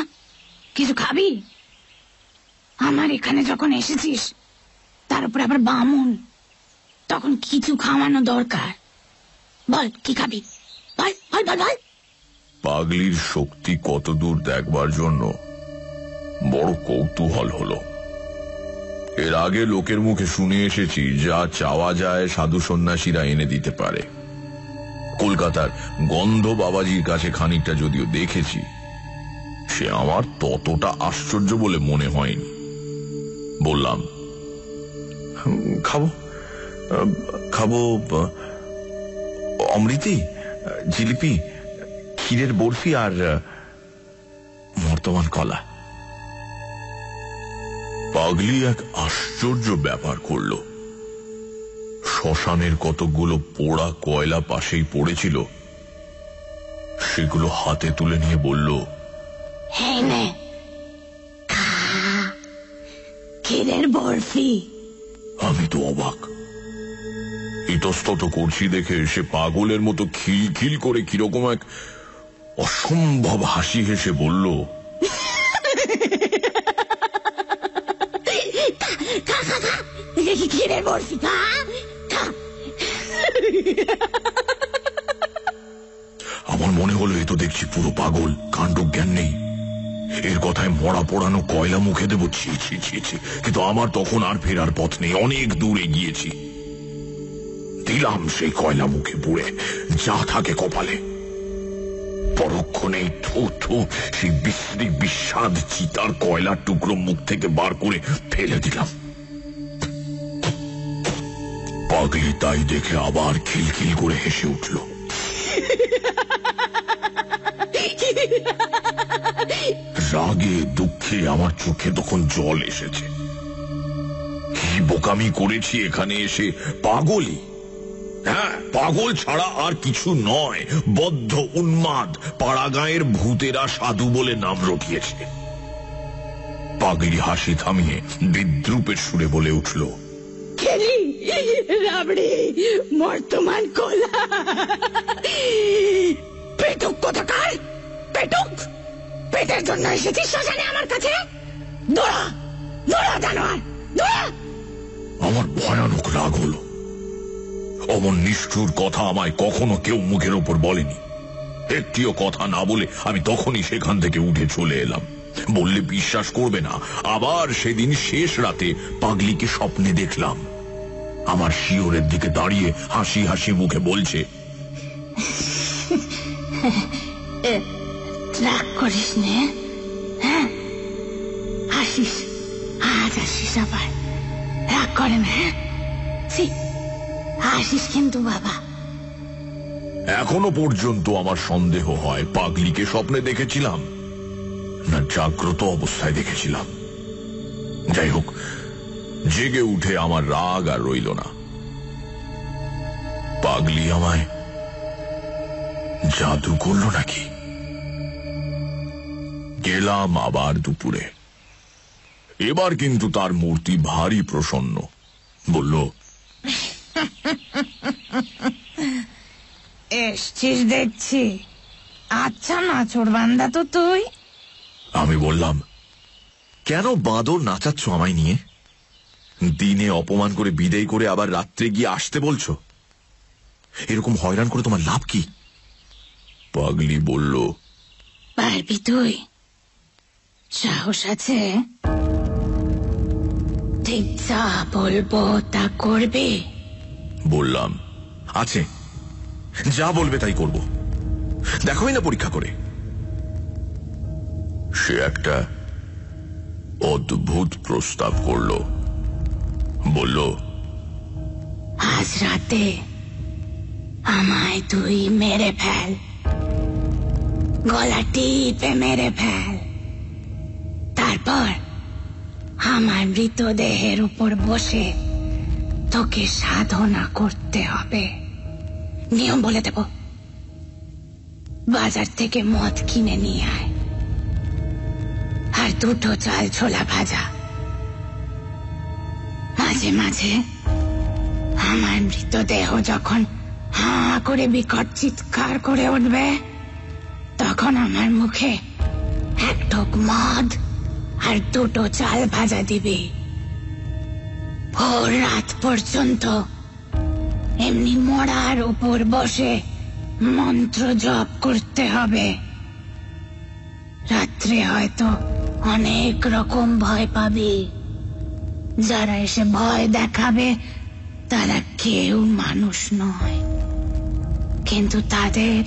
কিছু খাবি? আমার এখানে যখন এসেছিস তার উপরে আবার বামুন, তখন কিছু খাওয়ানো দরকার। বল কি খাবি, বল বল বল বল। পাগলির শক্তি কত দূর দেখবার জন্য বড় কৌতূহল হলো। এর আগে লোকের মুখে শুনে এসেছি যা চাওয়া যায় সাধু সন্ন্যাসীরা এনে দিতে পারে। কলকাতার গন্ধ বাবাজির কাছে খানিকটা যদিও দেখেছি, সে আমার ততটা আশ্চর্য বলে মনে হয়নি। বললাম, খাবো খাবো অমৃতি, জিলিপি, ক্ষীরের বরফি আর বর্তমান কলা। পাগলি এক আশ্চর্য ব্যাপার করল। শ্মশানের কতগুলো পোড়া কয়লা পাশেই পড়েছিল, সেগুলো হাতে তুলে নিয়ে বলল, এই নে খা, ক্ষীরের বরফি। আমি তো অবাক। ইতস্তত করছি দেখে সে পাগলের মতো খিলখিল করে কিরকম এক অসম্ভব হাসি হেসে বলল, ক্ষীরের বরফি খা। আমার মনে হলো, এ তো দেখছি পুরো পাগল, কাণ্ডজ্ঞান নেই। এর কথায় মরা পোড়ানো কয়লা মুখে দেব, ছি ছি ছি ছি। কিন্তু আমার তখন আর ফেরার পথ নেই, অনেক দূরে গিয়েছি। নিলামসেই কয়লা মুখে পুড়ে যা থাকে কপালে, পরক্ষণেই থু থু সেই বিশ্রী বিস্বাদ চিতার কয়লার টুকরো মুখ থেকে বার করে ফেলে দিলাম। পাগলি তাই দেখে আবার খিলখিল করে হেসে উঠল। রাগে দুঃখে আমার চোখে তখন জল এসেছে। কি বোকামি করেছি এখানে এসে, পাগলি, হ্যাঁ পাগল ছাড়া আর কিছু নয়, বদ্ধ উন্মাদ, পাড়াগাঁয়ের ভূতেরা সাধু বলে নাম রটিয়েছে। পাগলি হাসি থামিয়ে বিদ্রুপের সুরে বলে উঠল, রাবড়ে বর্তমান কলা পেটুক কোথাকার পেটুক, পেটের জন্য এসেছি শ্মশানে আমার কাছে, দৌড়া দৌড়া জানোয়ার দৌড়া। আমার ভয়ানক রাগ হল। অমন নিষ্ঠুর কথা আমায় কখনো কেউ মুখের ওপর বলেনি। একটিও কথা না বলে আমি তখনই সেখান থেকে উঠে চলে এলাম। বললে বিশ্বাস করবে না, আবার সেদিন শেষ রাতে পাগলিকে স্বপ্নে দেখলাম। আমার শিয়রের দিকে দাঁড়িয়ে হাসি হাসি মুখে বলছে, রাগ করিস নে, হ্যাঁ হাসিস, আজ হাসিস আবার রাগ করে না, হ্যাঁ হাসিস কিন্তু বাবা। এখনো পর্যন্ত আমার সন্দেহ হয় পাগলিকে স্বপ্নে দেখেছিলাম না জাগ্রত অবস্থায় দেখেছিলাম। যাই হোক, জেগে উঠে আমার রাগ আর রইল না। পাগলি আমায় জাদু করল নাকি? গেলাম আবার দুপুরে। এবার কিন্তু তার মূর্তি ভারী প্রসন্ন, বলল, এসছিস দেখছি, আচ্ছা নাচোর বান্দা তো তুই। আমি বললাম, কেন বাঁদর নাচাচ্ছ আমায় নিয়ে? দিনে অপমান করে বিদায় করে আবার রাত্রে গিয়ে আসতে বলছো, এরকম হয়রান করে তোমার লাভ কি? পাগলি বলল, পারবি তুই, সাহস আছে, ঠিক যা বলবো তা করবে। বললাম, আছে, যা বলবে তাই করব, দেখোই না পরীক্ষা করে। সে একটা অদ্ভুত প্রস্তাব করল, বলল, আজ রাতে আমায় তুই মেরে ফেল, গলা টিপে মেরে ফেল, তারপর আমার মৃতদেহের উপর বসে তোকে সাধনা করতে হবে। নিয়ম বলে দেব, বাজার থেকে মদ কিনে নিয়ে আয়, আর দুটো চাল ছোলা ভাজা, মাঝে মাঝে আমার মৃতদেহ যখন হাঁ করে বিকট চিৎকার করে উঠবে তখন আমার মুখে এক ঢোক মদ আর দুটো চাল ভাজা দিবি। ভোর রাত পর্যন্ত এমনি মরার উপর বসে মন্ত্র জপ করতে হবে। রাত্রে হয়তো অনেক রকম ভয় পাবি, যারা এসে ভয় দেখাবে তারা কেউ মানুষ নয়, কিন্তু তাদের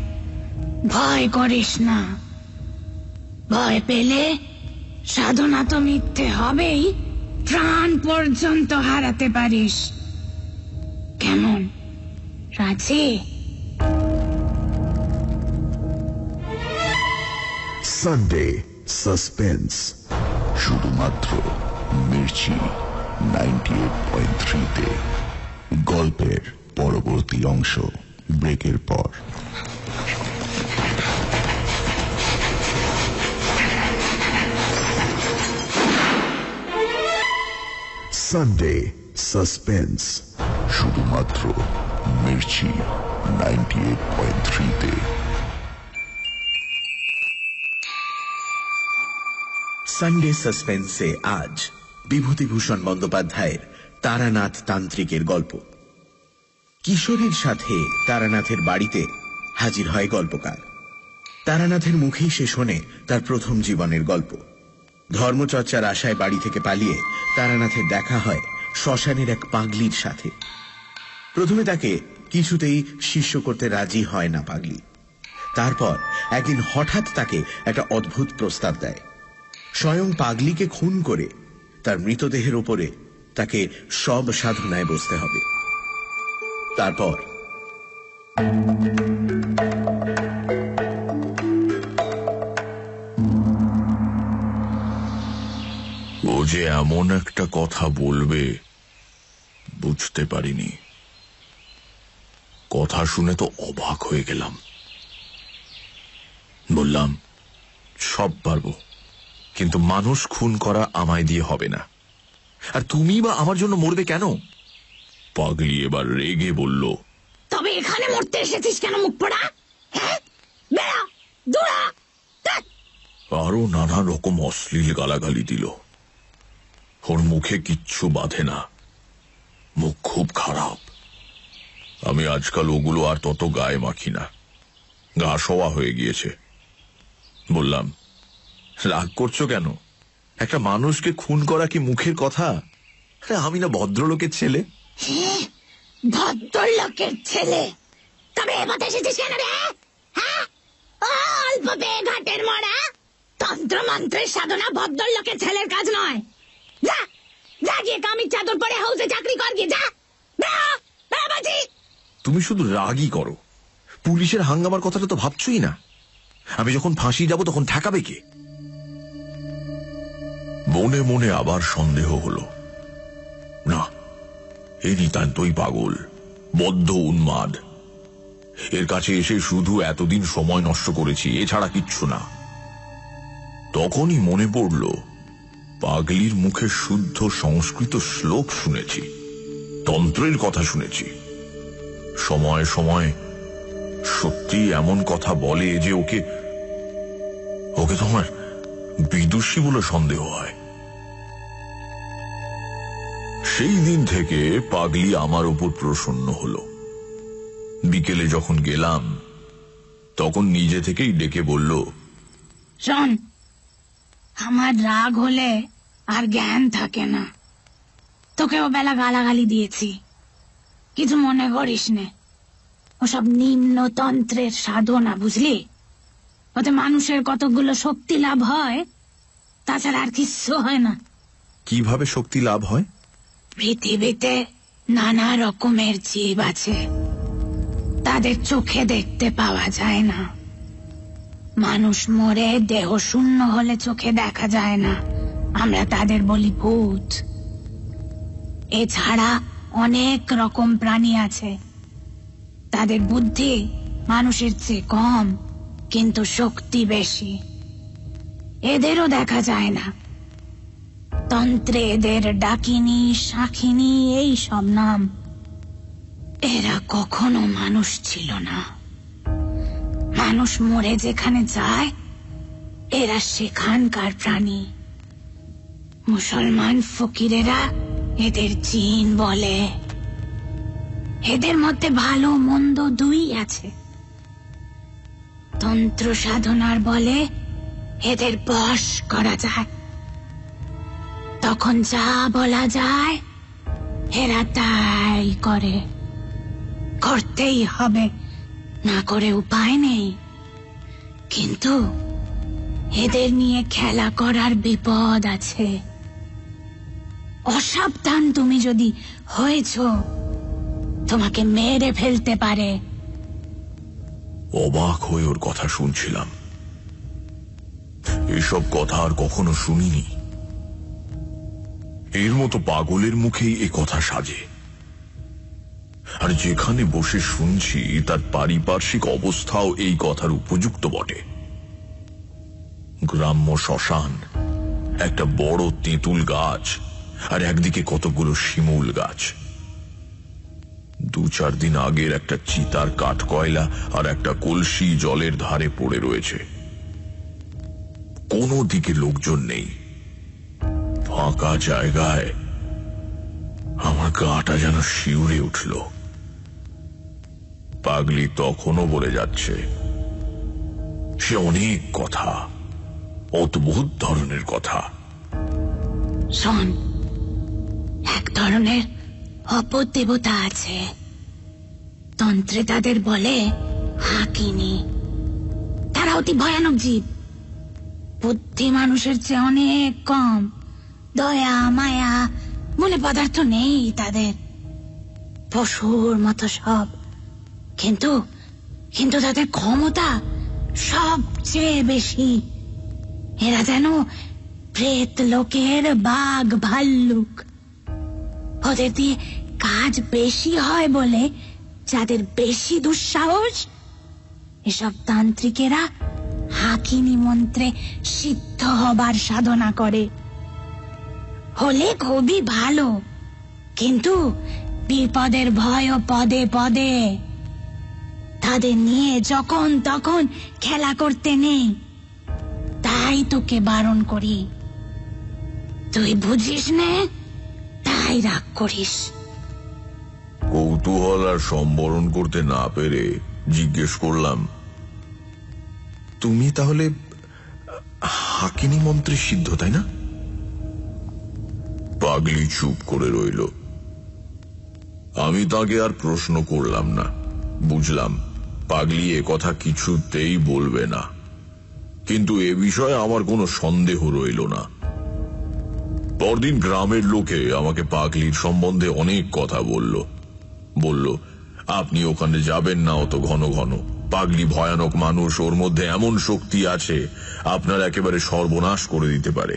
ভয় করিস না, ভয় পেলে সাধনা তো মিথ্যে হবেই, প্রাণ পর্যন্ত হারাতে পারিস। কেমন, রাজি? সানডে সাসপেন্স, শুধুমাত্র মির্চি আটানব্বই পয়েন্ট তিন তে। গল্পের পরবর্তী অংশ ব্রেকের পর। সানডে সাসপেন্স, শুধুমাত্র মির্চি আটানব্বই পয়েন্ট তিন তে। সানডে সাসপেন্সে আজ বিভূতিভূষণ বন্দ্যোপাধ্যায়ের তারানাথ তান্ত্রিকের গল্প। কিশোরীর সাথে তারানাথের বাড়িতে হাজির হয় গল্পকার। তারানাথের মুখেই সে শোনে তার প্রথম জীবনের গল্প। ধর্মচর্চার আশায় বাড়ি থেকে পালিয়ে তারানাথের দেখা হয় শ্মশানের এক পাগলির সাথে। প্রথমে তাকে কিছুতেই শিষ্য করতে রাজি হয় না পাগলি। তারপর একদিন হঠাৎ তাকে একটা অদ্ভুত প্রস্তাব দেয়। স্বয়ং পাগলিকে খুন করে তার মৃতদেহের উপরে তাকে সব সাধনায় বসতে হবে। তারপর ও যে এমন একটা কথা বলবে বুঝতে পারিনি। কথা শুনে তো অবাক হয়ে গেলাম। বললাম সব পারবো, কিন্তু মানুষ খুন করা আমায় দিয়ে হবে না, আর তুমি বা আমার জন্য মরবে কেন? পাগলি এবার রেগে বলল, তবে এখানে মরতে এসেছিস কেন মুখ পোড়া? আরো নানা রকম অশ্লীল গালাগালি দিল। ওর মুখে কিচ্ছু বাঁধে না, মুখ খুব খারাপ। আমি আজকাল ওগুলো আর তত গায়ে মাখি না, গা শোয়া হয়ে গিয়েছে। বললাম, রাগ করছো কেন? একটা মানুষকে খুন করা কি মুখের কথা? আমি না ভদ্রলোকের ছেলে। ভদ্রলোকের ছেলে? তবে এবারে এসেছিস কেন রে? অল্প পেয়ে ঘাটের মরা, তন্ত্র মন্ত্রের সাধনা ভদ্রলোকের ছেলের কাজ নয়। যা যা গিয়ে কামির চাদর পরে হাউসে চাকরি কর গিয়ে, যা। তুমি শুধু রাগই করো, পুলিশের হাঙ্গামার কথাটা তো ভাবছই না। আমি যখন ফাঁসি যাব তখন ঠেকাবে কে? মনে মনে আবার সন্দেহ হলো, না, এ নিতান্তই পাগল, বদ্ধ উন্মাদ। এর কাছে এসে শুধু এতদিন সময় নষ্ট করেছি, এছাড়া কিচ্ছু না। তখনই মনে পড়ল পাগলির মুখে শুদ্ধ সংস্কৃত শ্লোক শুনেছি, তন্ত্রের কথা শুনেছি। সময় সময় সত্যি এমন কথা বলে যে ওকে ওকে তোমার বিদুষী বলে সন্দেহ হয়। সেই দিন থেকে পাগলি আমার উপর প্রসন্ন হল। বিকেলে যখন গেলাম তখন নিজে থেকেই ডেকে বলল, শোন, আমার রাগ হলে আর জ্ঞান থাকে না। তোকে ও বেলা গালাগালি দিয়েছি, কিছু মনে করিস নে। ওসব নিম্নতন্ত্রের সাধনা, বুঝলি? ওতে মানুষের কতগুলো শক্তি লাভ হয়, তাছাড়া আর কিছু হয় না। কিভাবে শক্তি লাভ হয়? পৃথিবীতে নানা রকমের জীব আছে, তাদের চোখে দেখতে পাওয়া যায় না। মানুষ মরে দেহ শূন্য হলে চোখে দেখা যায় না, আমরা তাদের বলি ভূত। এছাড়া অনেক রকম প্রাণী আছে, তাদের বুদ্ধি মানুষের চেয়ে কম, কিন্তু শক্তি বেশি। এদেরও দেখা যায় না। তন্ত্রে এদের ডাকিনী, শাকিনী, এই সব নাম। এরা কখনো মানুষ ছিল না। মানুষ মরে যেখানে যায়, এরা সেখানকার প্রাণী। মুসলমান ফকিরেরা এদের জিন বলে। এদের মধ্যে ভালো মন্দ দুই আছে। তন্ত্র সাধনার বলে এদের বশ করা যায়, তখন যা বলা যায় এরা তাই করে। করতেই হবে, না করে উপায় নেই। কিন্তু এদের নিয়ে খেলা করার বিপদ আছে। অসাবধান তুমি যদি হয়েছ, তোমাকে মেরে ফেলতে পারে। অবাক হয়ে ওর কথা শুনছিলাম। এসব কথা আর কখনো শুনিনি। এর মতো পাগলের মুখেই এ কথা সাজে। আর যেখানে বসে শুনছি তার পারিপার্শ্বিক অবস্থাও এই কথার উপযুক্ত বটে। গ্রাম্য শ্মশান, একটা বড় তেঁতুল গাছ, আর একদিকে কতগুলো শিমুল গাছ। দু চার দিন আগের একটা চিতার কাঠ কয়লা আর একটা কলসি জলের ধারে পড়ে রয়েছে। কোনো দিকে লোকজন নেই, ফাঁকা জায়গায়। আমার গাটা যেন শিউরে উঠল। পাগলি তখনও বলে যাচ্ছে, সে অনেক কথা, অদ্ভুত ধরনের কথা। শোন, এক ধরনের অপদেবতা আছে, তন্ত্রেতাদের বলে হাকিনী। তারা অতি ভয়ানক জীব, বুদ্ধি মানুষের চেয়ে অনেক কম, দয়া মায়া মনে পদার্থ নেই তাদের, পশুর মতো সব। কিন্তু কিন্তু তাদের ক্ষমতা সবচেয়ে বেশি। এরা যেন প্রেত লোকের বাঘ ভাল্লুক। ওদের দিয়ে কাজ বেশি হয় বলে যাদের বেশি দুঃসাহস, এসব তান্ত্রিকেরা হাকিনী মন্ত্রে সিদ্ধ হবার সাধনা করে। হলে খুবই ভালো, কিন্তু বিপদের ভয় ও পদে পদে। তাদের নিয়ে যখন তখন খেলা করতে নেই, তাই তোকে বারণ করি। তুই বুঝিস নে, তাই রাগ করিস। কৌতূহল আর সম্বরণ করতে না পেরে জিজ্ঞেস করলাম, তুমি তাহলে হাকিনী মন্ত্রে সিদ্ধ, তাই না? পাগলি চুপ করে রইল। আমি তাকে আর প্রশ্ন করলাম না। বুঝলাম পাগলি এ কথা কিছুতেই বলবে না, কিন্তু এ বিষয়ে আমার কোনো সন্দেহ রইল না। পরদিন গ্রামের লোকে আমাকে পাগলির সম্বন্ধে অনেক কথা বলল। বলল, আপনি ওখানে যাবেন না অত ঘন ঘন, পাগলি ভয়ানক মানুষ, ওর মধ্যে এমন শক্তি আছে আপনার একেবারে সর্বনাশ করে দিতে পারে।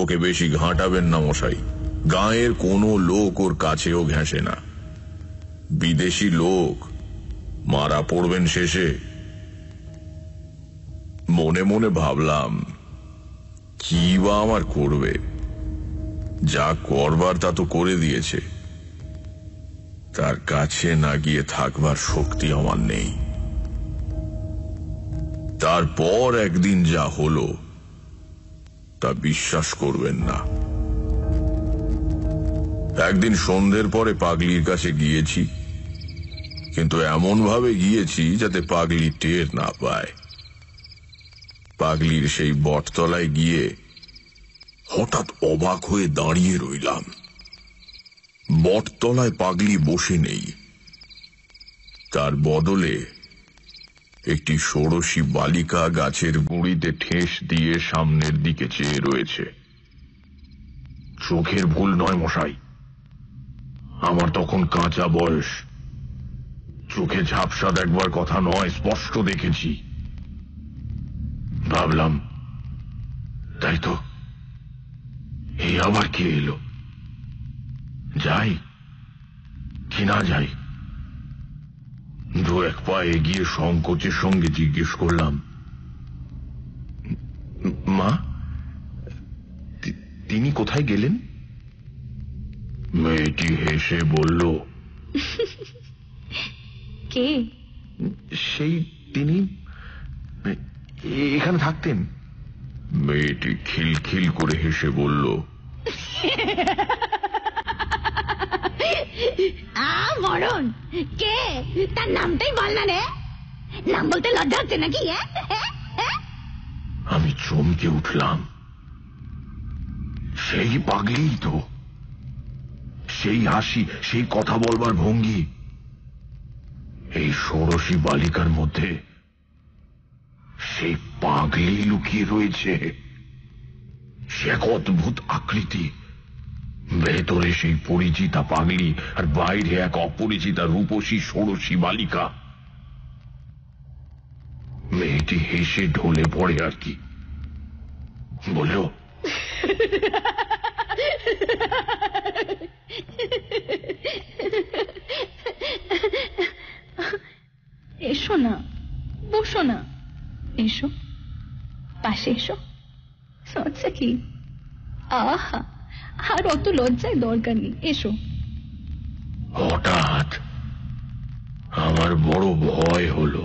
ওকে বেশি ঘাঁটাবেন না মশাই, গাঁয়ের কোনো লোক ওর কাছেও ঘেঁষে না, বিদেশি লোক, মারা পড়বেন শেষে। মনে মনে ভাবলাম কি বা আমার করবে, যা করবার তা তো করে দিয়েছে, তার কাছে না গিয়ে থাকবার শক্তি আমার নেই। তারপর একদিন যা হলো তা বিশ্বাস করবেন না। একদিন সন্ধ্যের পরে পাগলির কাছে গিয়েছি, কিন্তু এমন ভাবে গিয়েছি যাতে পাগলি টের না পায়। পাগলির সেই বটতলায় গিয়ে হঠাৎ অবাক হয়ে দাঁড়িয়ে রইলাম। বটতলায় পাগলি বসে নেই, তার বদলে একটি ষোড়শী বালিকা গাছের গুঁড়িতে ঠেস দিয়ে সামনের দিকে চেয়ে রয়েছে। চোখের ভুল নয় মশাই, আমার তখন কাঁচা বয়স, চোখে ঝাপসা দেখবার কথা নয়, স্পষ্ট দেখেছি। ভাবলাম তাই তো, এ আবার কে এলো, যাই কি না যাই। দু এক পা এগিয়ে সংকোচের সঙ্গে জিজ্ঞেস করলাম, মা তিনি কোথায় গেলেন? মেয়েটি হেসে বলল, কে? সেই তিনি এখানে থাকতেন। মেয়েটি খিলখিল করে হেসে বলল, মরণ কে? তার নামটাই বল না রে, নাম বলতে লজ্জা হচ্ছে নাকি? আমি চমকে উঠলাম। সেই পাগলি তো, সেই হাসি, সেই কথা বলবার ভঙ্গি। এই ষোড়শী বালিকার মধ্যে সেই পাগলি লুকিয়ে রয়েছে। সে এক অদ্ভুত আকৃতি, ভেতরে সেই পরিচিতা পাগলি আর বাইরে এক অপরিচিতা রূপসী ষোড়শী বালিকা। মেয়েটি হেসে ঢলে পড়ে আর কি, বলল, এসো না, বসো না, এসো পাশে এসো। আচ্ছা কি, আহা আর অত লজ্জায় দরকার নেই, এসো। হঠাৎ আমার বড় ভয় হলো।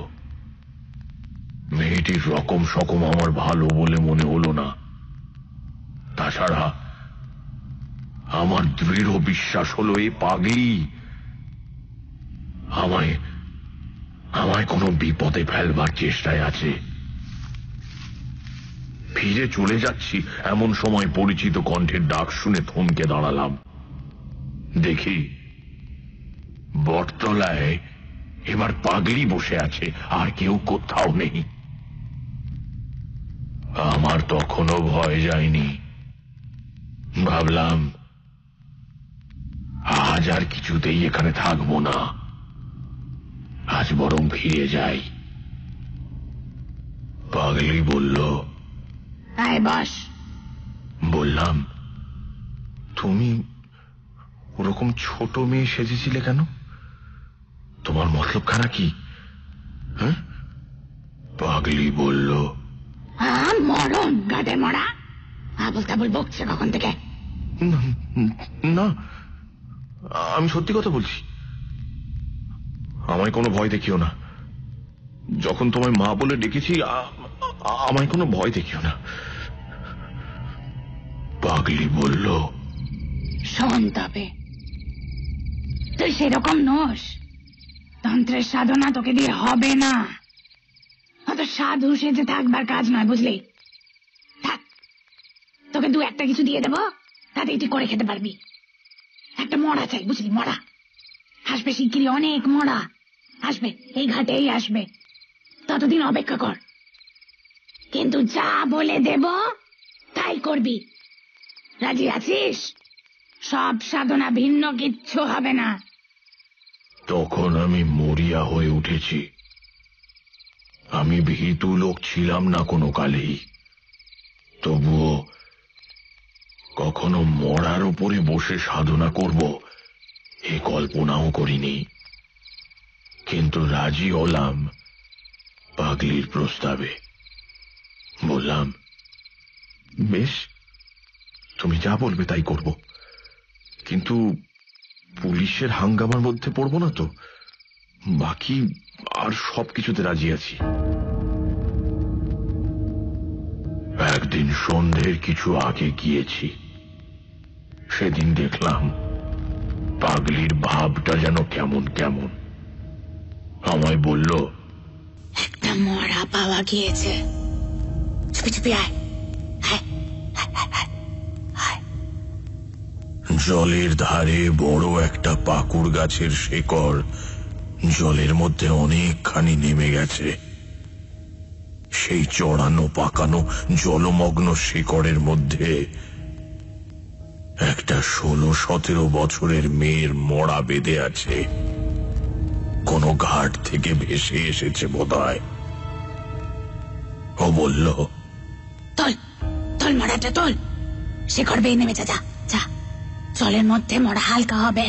মেয়েটির রকম সকম আমার ভালো বলে মনে হলো না। তাছাড়া আমার দৃঢ় বিশ্বাস হলো এই পাগলি আমায় আমায় কোনো বিপদে ফেলবার চেষ্টায় আছে। ফিরে চলে যাচ্ছি এমন সময় পরিচিত কণ্ঠের ডাক শুনে থমকে দাঁড়ালাম। দেখি বটতলায় এবার পাগলি বসে আছে, আর কেউ কোথাও নেই। আমার তখনও ভয় যায়নি, ভাবলাম আজ আর কিছুতেই এখানে থাকবো না, আজ বরং ফিরে যাই। পাগলি বলল, আয় বস। বললাম, তুমি ওরকম ছোট মেয়ে সেজেছিলে কেন? তোমার মতলব খানা কি? হ্যাঁ? পাগলি বলল, হ্যাঁ মরণ গাদে মরা, আবল তাবল বকছে কখন থেকে। না, আমি সত্যি কথা বলছি, আমায় কোনো ভয় দেখিও না। যখন তোমায় মা বলে ডেকেছি, আমায় কোনো ভয় দেখিও না। পাগলি বলল, শোন তবে, তুই সেরকম নোস, তন্ত্রের সাধনা তোকে দিয়ে হবে না, অত সাধু সেজে থাকবার কাজ নয় বুঝলি। থাক, তোকে দু একটা কিছু দিয়ে দেবো, তাতে তুই করে খেতে পারবি। একটা মরা চাই বুঝলি, মরা আসবে শিগগিরি, অনেক মরা আসবে, এই ঘাটেই আসবে, ততদিন অপেক্ষা কর। কিন্তু যা বলে দেব তাই করবি, রাজি আছিস? সব সাধনা ভিন্ন, কিচ্ছু হবে না। তখন আমি মরিয়া হয়ে উঠেছি, আমি ভীতু লোক ছিলাম না কোনো কালেই, তবুও কখনো মরার উপরে বসে সাধনা করব এ কল্পনাও করিনি। কিন্তু রাজি হলাম পাগলির প্রস্তাবে। বললাম, বেশ, তুমি যা বলবে তাই করব, কিন্তু পুলিশের হাঙ্গামার মধ্যে পড়ব না তো, বাকি আর সবকিছুতে রাজি আছি। একদিন সন্ধ্যের কিছু আগে গিয়েছি, সেদিন দেখলাম পাগলির ভাবটা যেন কেমন কেমন। আমায় বলল, একটা মরা পাওয়া গিয়েছে, চুপি চুপি আয়। জলের ধারে বড় একটা পাকুড় গাছের শেকড় জলের মধ্যে অনেকখানি নেমে গেছে। সেই চড়ানো পাকানো জলমগ্ন শেকড়ের মধ্যে একটা ষোলো সতেরো বছরের মেয়ের মড়া বেঁধে আছে। কোনো ঘাট থেকে ভেসে এসেছে বোধহয়। ও বলল, তল তল মড়াটা তল, শেকড় বেয়ে নেমে যা যা, জলের মধ্যে মড়া হালকা হবে,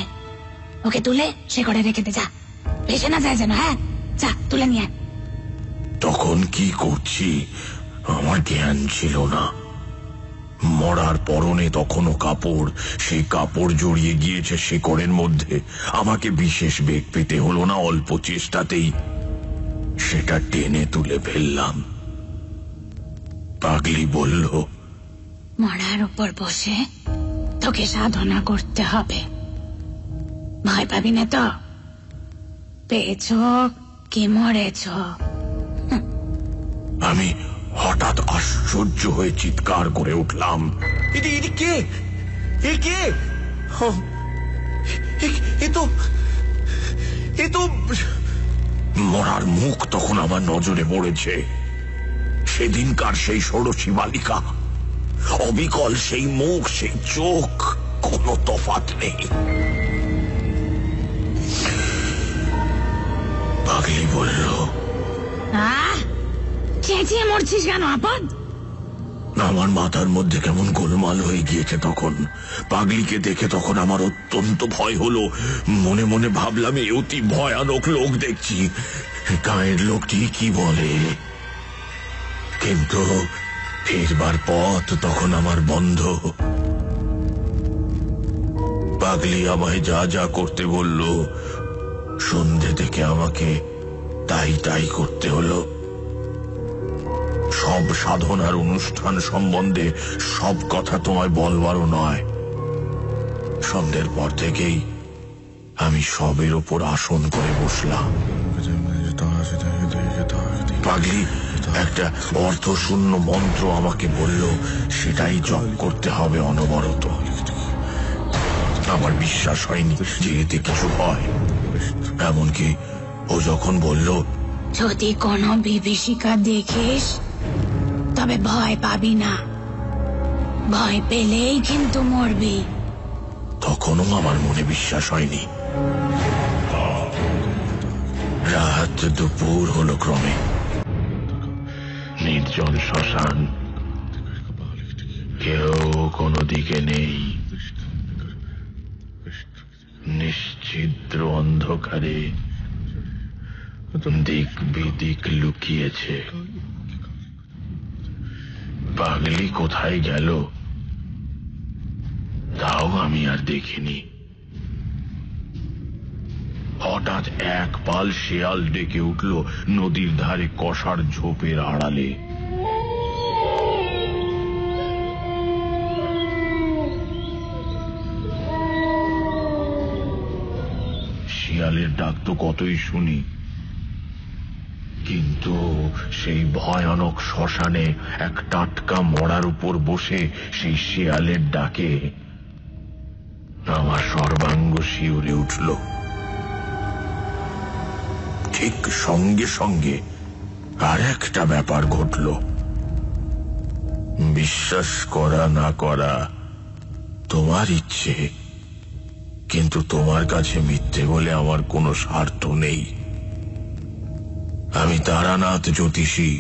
ওকে তুলে শেকড়ে রেখে দে, যা ভেসে না যায় যেন। হ্যাঁ, যা তুলে নিয়ে। তখন কি করছি আমার জ্ঞান ছিল না। মরার পরনে তখনও কাপড়, সেই কাপড় জড়িয়ে গিয়েছে শেকড়ের মধ্যে। আমাকে বিশেষ বেগ পেতে হলো না, অল্প চেষ্টাতেই সেটা টেনে তুলে ফেললাম। পাগলি বলল, মরার উপর বসে তোকে সাধনা করতে হবে, ভয় পাবি না তো? পেয়েছ কি মরেছ? আমি হঠাৎ আশ্চর্য হয়ে চিৎকার করে উঠলাম, কে কে? মরার মুখ তখন আমার নজরে পড়েছে, সেদিনকার সেই ষোড়শী বালিকা। অবিকল সেই মুখ, সেই চোখ, কোনো তফাৎ নেই। পাগলি বলল, চেঁচিয়ে মরছিস কেন আপদ? আমার মাথার মধ্যে কেমন গোলমাল হয়ে গিয়েছে তখন। পাগলিকে দেখে তখন আমার অত্যন্ত ভয় হলো। মনে মনে ভাবলাম, এ অতি ভয়ানক লোক দেখছি, গায়ের লোকটি কি বলে। কিন্তু ফিরবার পথ তখন আমার বন্ধ। পাগলি আমায় যা যা করতে বলল, সন্ধে থেকে আমাকে তাই তাই করতে হলো। সব সাধনার অনুষ্ঠান সম্বন্ধে সব কথা তোমায় বলবারও নয়। সন্ধ্যের পর থেকেই আমি সবের ওপর আসন করে বসলাম। পাগলি একটা অর্থশূন্য মন্ত্র আমাকে বলল, সেটাই জপ করতে হবে অনবরত। আমার বিশ্বাস হয়নি যে এতে কিছু হয়, এমনকি ओ जखन बोल्लो যদি কোনো বিভীষিকা দেখিস তবে ভয় পাবি না, ভয় পেলেই কিন্তু মরবি। তখনও আমার মনে বিশ্বাস হয়নি। রাত দুপুর হলো ক্রমে, নির্জন শ্মশান, কেউ কোনো দিকে নেই। নিশ্চিদ্র অন্ধকারে দিক বিদিক লুকিয়েছে। পাগলি কোথায় গেল তাও আমি আর দেখিনি। হঠাৎ এক পাল শেয়াল ডেকে উঠল নদীর ধারে কষার ঝোপের আড়ালে। শিয়ালের ডাক তো কতই শুনি, কিন্তু সেই ভয়ানক শ্মশানে এক টাটকা মরার উপর বসে সেই শিয়ালের ডাকে আমার সর্বাঙ্গ শিউরে উঠল। ঠিক সঙ্গে সঙ্গে আর একটা ব্যাপার ঘটল, বিশ্বাস করা না করা তোমার ইচ্ছে, কিন্তু তোমার কাছে মিথ্যে বলে আমার কোনো স্বার্থ নেই। আমি তারানাথ জ্যোতিষী,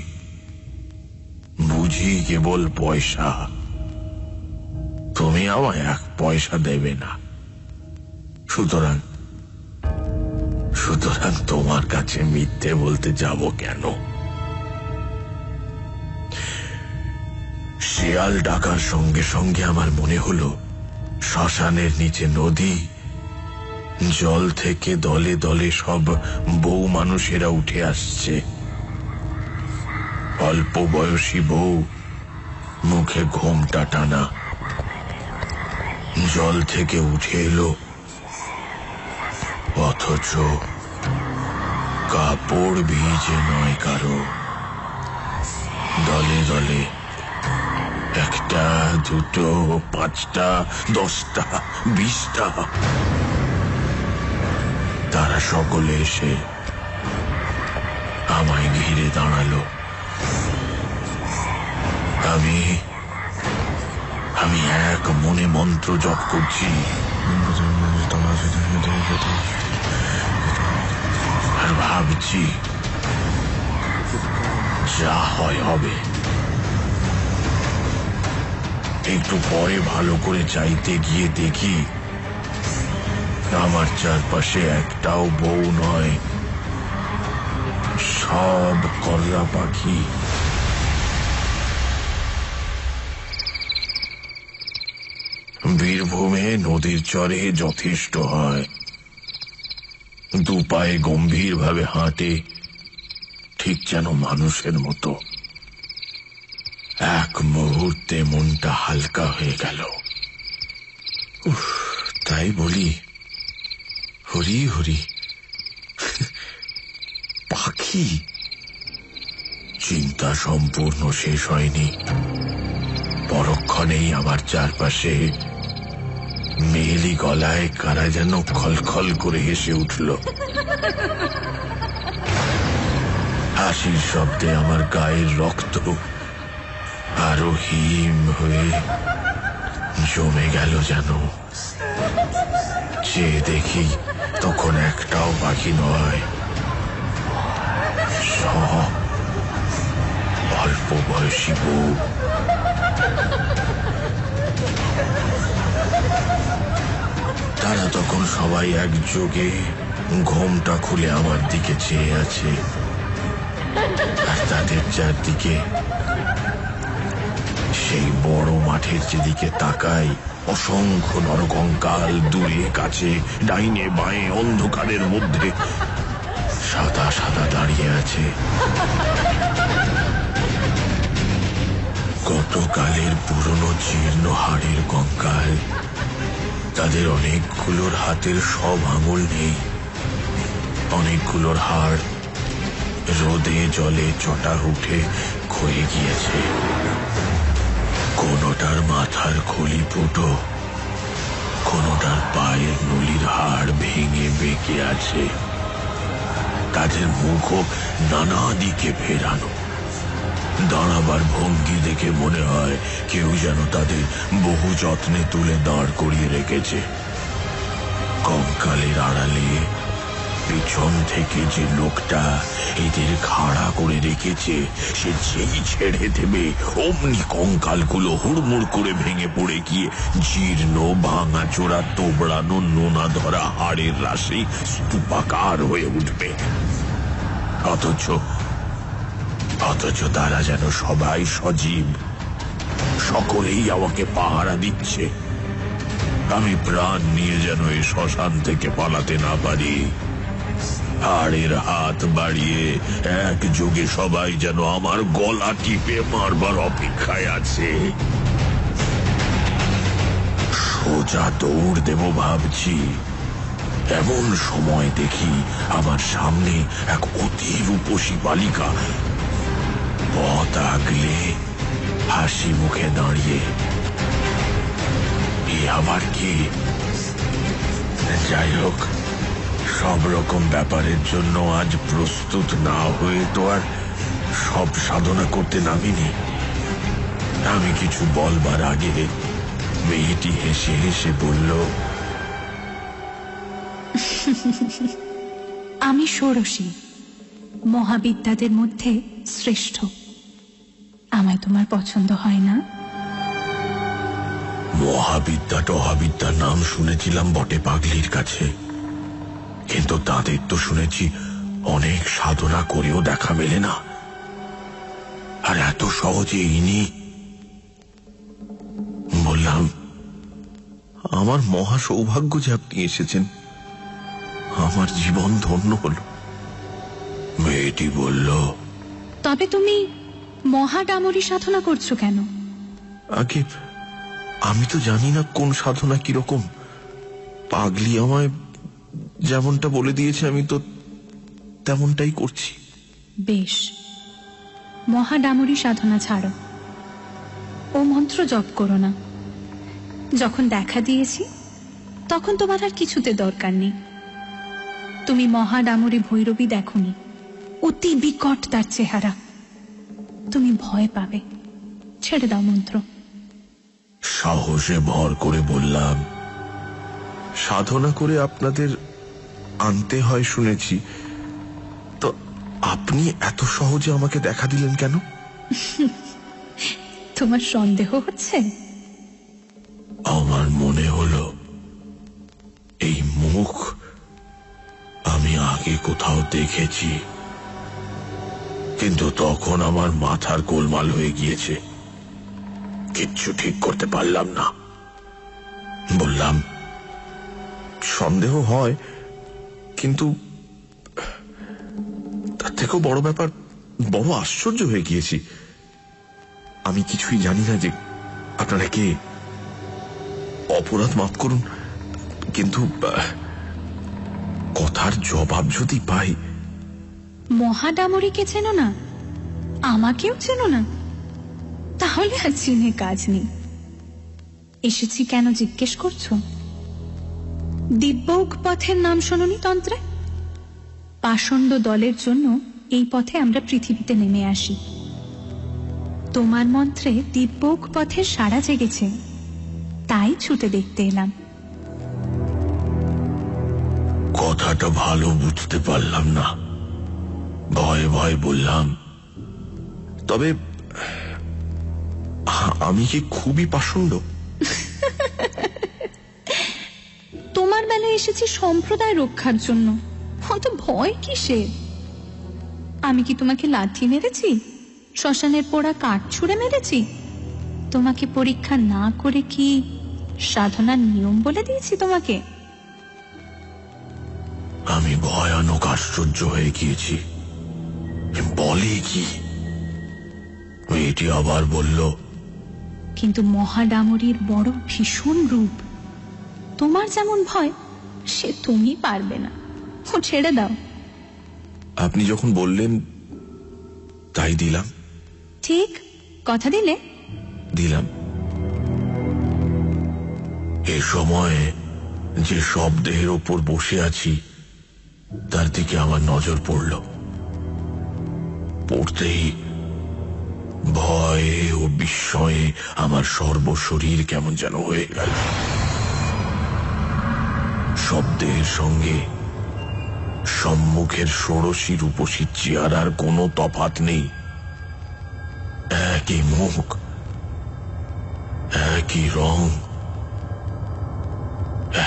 বুঝি কেবল পয়সা। তুমি আমায় এক পয়সা দেবে না, সুতরাং সুতরাং তোমার কাছে মিথ্যে বলতে যাব কেন? শিয়াল ডাকার সঙ্গে সঙ্গে আমার মনে হল শ্মশানের নিচে নদী, জল থেকে দলে দলে সব বউ মানুষেরা উঠে আসছে। অল্প বয়সী বউ, মুখে ঘোমটা টানা, জল থেকে উঠে এলো, অথচ কাপড় ভিজে নয় কারো। দলে দলে একটা, দুটো, পাঁচটা, দশটা, বিশটা, তারা সকলে এসে আমায় ঘিরে দাঁড়ালো। আমি আমি এক মনে মন্ত্র জপ করছি, আর ভাবছি যা হয় হবে। একটু পরে ভালো করে চাইতে গিয়ে দেখি আমার চারপাশে একটাও বউ নয়, সব করলা পাখি। বীরভূমে নদীর চরে যথেষ্ট হয়, দু পায়ে গম্ভীর ভাবে হাঁটে, ঠিক যেন মানুষের মতো। এক মুহূর্তে মনটা হালকা হয়ে গেল। উফ, তাই বলি হরি হরি পাখি। চিন্তা সম্পূর্ণ শেষ হয়নি, পরক্ষণেই আমার চারপাশে মেয়েলি গলায় কারা যেন খলখল করে হেসে উঠল। হাসির শব্দে আমার গায়ের রক্ত আরো হিম হয়ে জমে গেল যেন। চেয়ে দেখি তখন একটাও বাকি নয়, সব অল্প বয়সী বউ। তারা তখন সবাই একযোগে ঘোমটা খুলে আমার দিকে চেয়ে আছে, আর তাদের চারদিকে সেই বড় মাঠের যেদিকে তাকাই অসংখ্য নরকঙ্কাল, দূরে কাছে ডাইনে বাঁয়ে অন্ধকারের মধ্যে সাদা সাদা দাঁড়িয়ে আছে। গতকালের পুরনো জীর্ণ হাড়ের কঙ্কাল, তাদের অনেকগুলোর হাতের সব আঙুল নেই, অনেকগুলোর হাড় রোদে জলে চটা উঠে ক্ষয়ে গিয়েছে, কোনোটার মাথার খুলি ফুটো, কোনোটার পায়ের নলির হাড় ভেঙে বেঁকে আছে। তাদের মুখও নানা দিকে ফেরানো। দাঁড়াবার ভঙ্গি দেখে মনে হয় কেউ যেন তাদের বহু যত্নে তুলে দাঁড় করিয়ে রেখেছে। কঙ্কালের আড়ালে পিছন থেকে যে লোকটা এদের খাড়া করে রেখেছে সে যেই ছেড়ে দেবে অমনি কঙ্কালগুলো হুড়মুড় করে ভেঙে পড়ে গিয়ে জীর্ণ ভাঙাচোরা তোবড়ানো নোনা ধরা হাড়ের রাশি স্তূপাকার হয়ে উঠবে। অথচ অথচ তারা যেন সবাই সজীব, সকলেই আমাকে পাহারা দিচ্ছে। আমি প্রাণ নিয়ে যেন এই শ্মশান থেকে পালাতে না পারি। হাড়ের হাত বাড়িয়ে একযোগে সবাই যেন আমার গলা টিপে মারবার অপেক্ষায় আছে। সোজা দৌড় দেব ভাবছি, এমন সময় দেখি আমার সামনে এক অতি রূপসী বালিকা পথ আগলে হাসি মুখে দাঁড়িয়ে। এ আবার কি? যাই হোক, সব রকম ব্যাপারের জন্য আজ প্রস্তুত না হয়ে তো আর সব সাধনা করতে নামিনি। আমি কিছু বলবার আগে মেয়েটি হেসে হেসে বলল, আমি ষোড়শী, মহাবিদ্যাদের মধ্যে শ্রেষ্ঠ। আমায় তোমার পছন্দ হয় না? মহাবিদ্যা টহাবিদ্যার নাম শুনেছিলাম বটে পাগলির কাছে, কিন্তু তাদের তো শুনেছি অনেক সাধনা করেও দেখা মেলে না। আর এত সহজে ইনি? বললাম, আমার মহা সৌভাগ্য যে আপনি এসেছেন, আমার জীবন ধন্য হল। মেয়েটি বলল, তবে তুমি মহা ডামরি সাধনা করছো কেন? আগে আমি তো জানি না কোন সাধনা কিরকম। পাগলি আমায় যেমনটা বলে দিয়েছে আমি তো তেমনটাই করছি। বেশ, মহা ডামরি সাধনা ছাড়ো, ও মন্ত্র জপ করো না। যখন দেখা দিয়েছি তখন তোমার আর কিছুতে দরকার নেই। তুমি মহা ডামরি ভৈরবী দেখোনি, অতি বিকট তার চেহারা, তুমি ভয় পাবে। ছেড়ে দাও মন্ত্র। সাহসে ভর করে বললাম, সাধনা করে আপনাদের আনতে হয় শুনেছি, তো আপনি এত সহজে আমাকে দেখা দিলেন কেন? তোমার সন্দেহ হচ্ছে? আমার মনে হলো এই মুখ আমি আগে কোথাও দেখেছি, কিন্তু তখন আমার মাথার গোলমাল হয়ে গিয়েছে, কিচ্ছু ঠিক করতে পারলাম না। বললাম, সন্দেহ হয়, কিন্তু তার থেকেও বড় ব্যাপার, বড় আশ্চর্য হয়ে গিয়েছি। আমি কিছুই জানি না যে আপনারা কে। অপরাধ মাফ করুন, কিন্তু কথার জবাব যদি পাই। মহাডামরিকে চেনো না, আমাকেও চেনো না, তাহলে আর চিনে কাজ নেই। এসেছি কেন জিজ্ঞেস করছো? দিব্যৌক পথের নাম শোনোনি তন্ত্রে? পাষণ্ড দলের জন্য এই পথে আমরা পৃথিবীতে নেমে আসি। তোমার মন্ত্রে দিব্যৌক পথের সাড়া জেগেছে, তাই ছুটে দেখতে এলাম। কথাটা ভালো বুঝতে পারলাম না, ভয়ে ভয়ে বললাম, তবে আমি কি খুবই পাষণ্ড? তোমার বেলায় এসেছি সম্প্রদায় রক্ষার জন্য, অত ভয় কিসের? আমি কি তোমাকে লাঠি মেরেছি? শ্মশানের পোড়া কাঠ ছুঁড়ে মেরেছি? তোমাকে পরীক্ষা না করে কি সাধনার নিয়ম বলে দিয়েছি তোমাকে? আমি ভয়ানক আশ্চর্য হয়ে গিয়েছি। বলে কি? মেয়েটি আবার বলল, কিন্তু মহাডামরির বড় ভীষণ রূপ, তোমার যেমন ভয় সে তুমি পারবে না, ও ছেড়ে দাও। আপনি যখন বললেন তাই দিলাম। ঠিক কথা দিলে? দিলাম। এ সময়ে যে শব্দের ওপর বসে আছি धरती के आमार नजर पड़ल। पड़तेई ভয়ে ও বিস্ময়ে আমার সর্বশরীর কেমন যেন হয়ে গেল। শব্দের সঙ্গে সম্মুখের ষোড়শী রূপসী চেহারার কোনো তফাত নেই, একই মুখ, একই রং,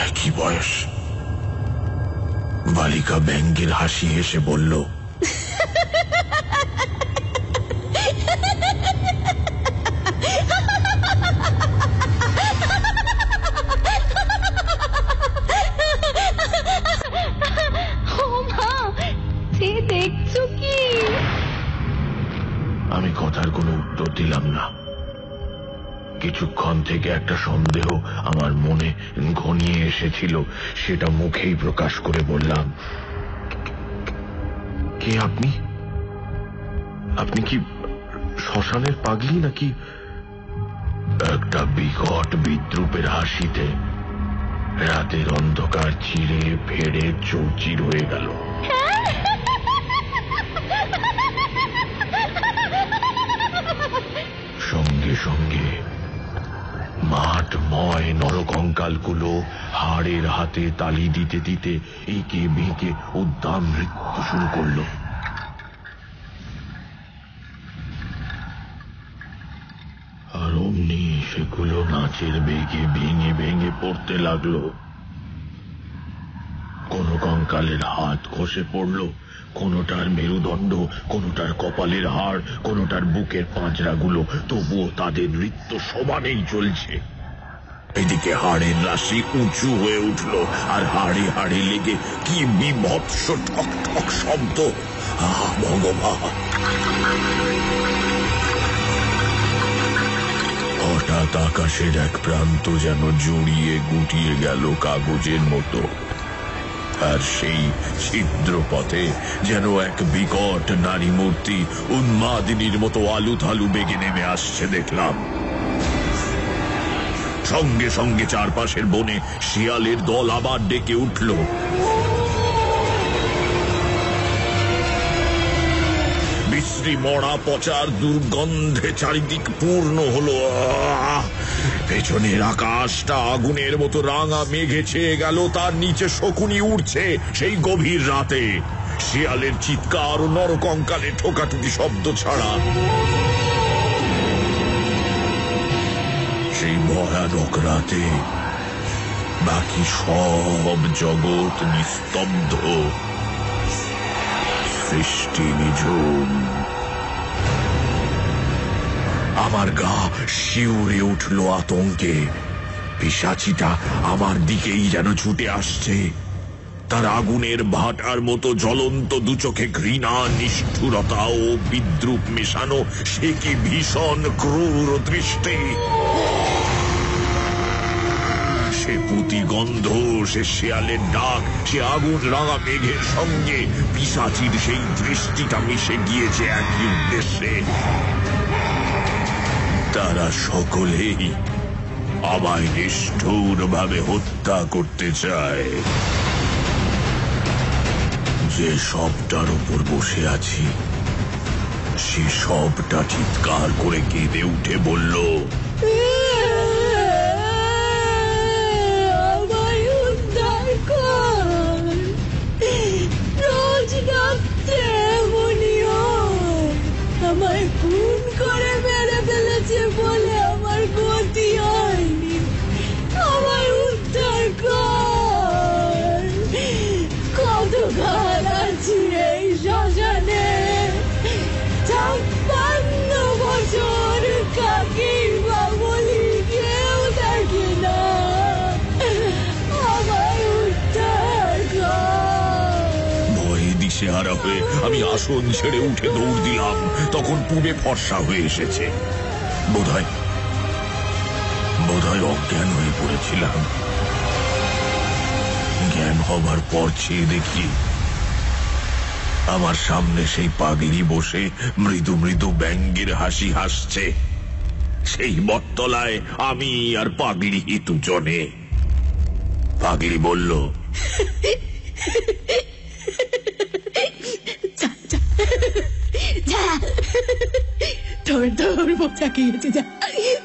একই বয়স। বালিকা ব্যঙ্গের হাসি হেসে বলল, সন্দেহ আমার মনে ঘনিয়ে এসেছিল, সেটা মুখেই প্রকাশ করে বললাম, কে আপনি? আপনি কি শ্মশানের পাগলি নাকি? একটা বিকট বিদ্রূপের হাসিতে রাতের অন্ধকার চিরে ফেড়ে চৌচির হয়ে গেল। সঙ্গে সঙ্গে মাঠময় নরকঙ্কালগুলো হাড়ের হাতে তালি দিতে দিতে একে বেঁকে উদ্দাম নৃত্য শুরু করল। আর অমনি সেগুলো নাচের বেগে ভেঙে ভেঙে পড়তে লাগলো। কোন কঙ্কালের হাত খসে পড়ল, কোনোটার মেরুদণ্ড, কোনোটার কপালের হাড়, কোনোটার বুকের পাঁজরাগুলো, তবুও তাদের নৃত্য সমানেই চলছে। এদিকে হাড়ের রাশি উঁচু হয়ে উঠল, আর হাড়ে হাড়ে লেগে কি বিভৎস ঠক ঠক শব্দ! আহ ভগবান! হঠাৎ আকাশের এক প্রান্ত যেন জড়িয়ে গুটিয়ে গেল কাগজের মতো, আর সেই ছিদ্র পথে যেন এক বিকট নারী মূর্তি উন্মাদিনীর মতো আলু থালু বেগে নেমে আসছে দেখলাম। সঙ্গে সঙ্গে চারপাশের বনে শিয়ালের দল আবার ডেকে উঠল। বিশ্রী মরা পচার দুর্গন্ধে চারিদিক পূর্ণ হলো। পেছনের আকাশটা আগুনের মতো রাঙা মেঘে ছেয়ে গেল, তার নিচে শকুনি উঠছে। সেই গভীর রাতে শিয়ালের চিৎকার ও নরকঙ্কালে ঠোকাঠুকি শব্দ ছাড়া সেই ভয়ানক রাতে বাকি সব জগৎ নিস্তব্ধ, সৃষ্টি নিঝুম। আমার গা শিউরে উঠল আতঙ্কে। পিশাচিটা আমার দিকেই যেন ছুটে আসছে, তার আগুনের ভাটার মতো জ্বলন্ত দুচোখে ঘৃণা, নিষ্ঠুরতা ও বিদ্রূপ মেশানো সে কি ভীষণ ক্রূর দৃষ্টি! সে পুঁতি গন্ধ, সে শেয়ালের ডাক, সে আগুন রাঙা মেঘের সঙ্গে পিশাচির সেই দৃষ্টিটা মিশে গিয়েছে একই উদ্দেশ্যে। তারা সকলেই আমায় নিষ্ঠুর ভাবে হত্যা করতে চায়। যে সবটার উপর বসে আছি সে সবটা চিৎকার করে কেঁদে উঠে বলল, চেহারা হয়ে আমি আসন ছেড়ে উঠে দৌড় দিলাম। তখন পুবে ফর্সা হয়ে এসেছে, বোধহয় বোধহয় অজ্ঞান হয়ে পড়েছিলাম। জ্ঞান হবার পর চেয়ে দেখি আমার সামনে সেই পাগলি বসে মৃদু মৃদু ব্যঙ্গের হাসি হাসছে। সেই বটতলায় আমি আর পাগলি দুজনে। পাগলি বলল, তোর দৌড় বোঝা গিয়েছে, যা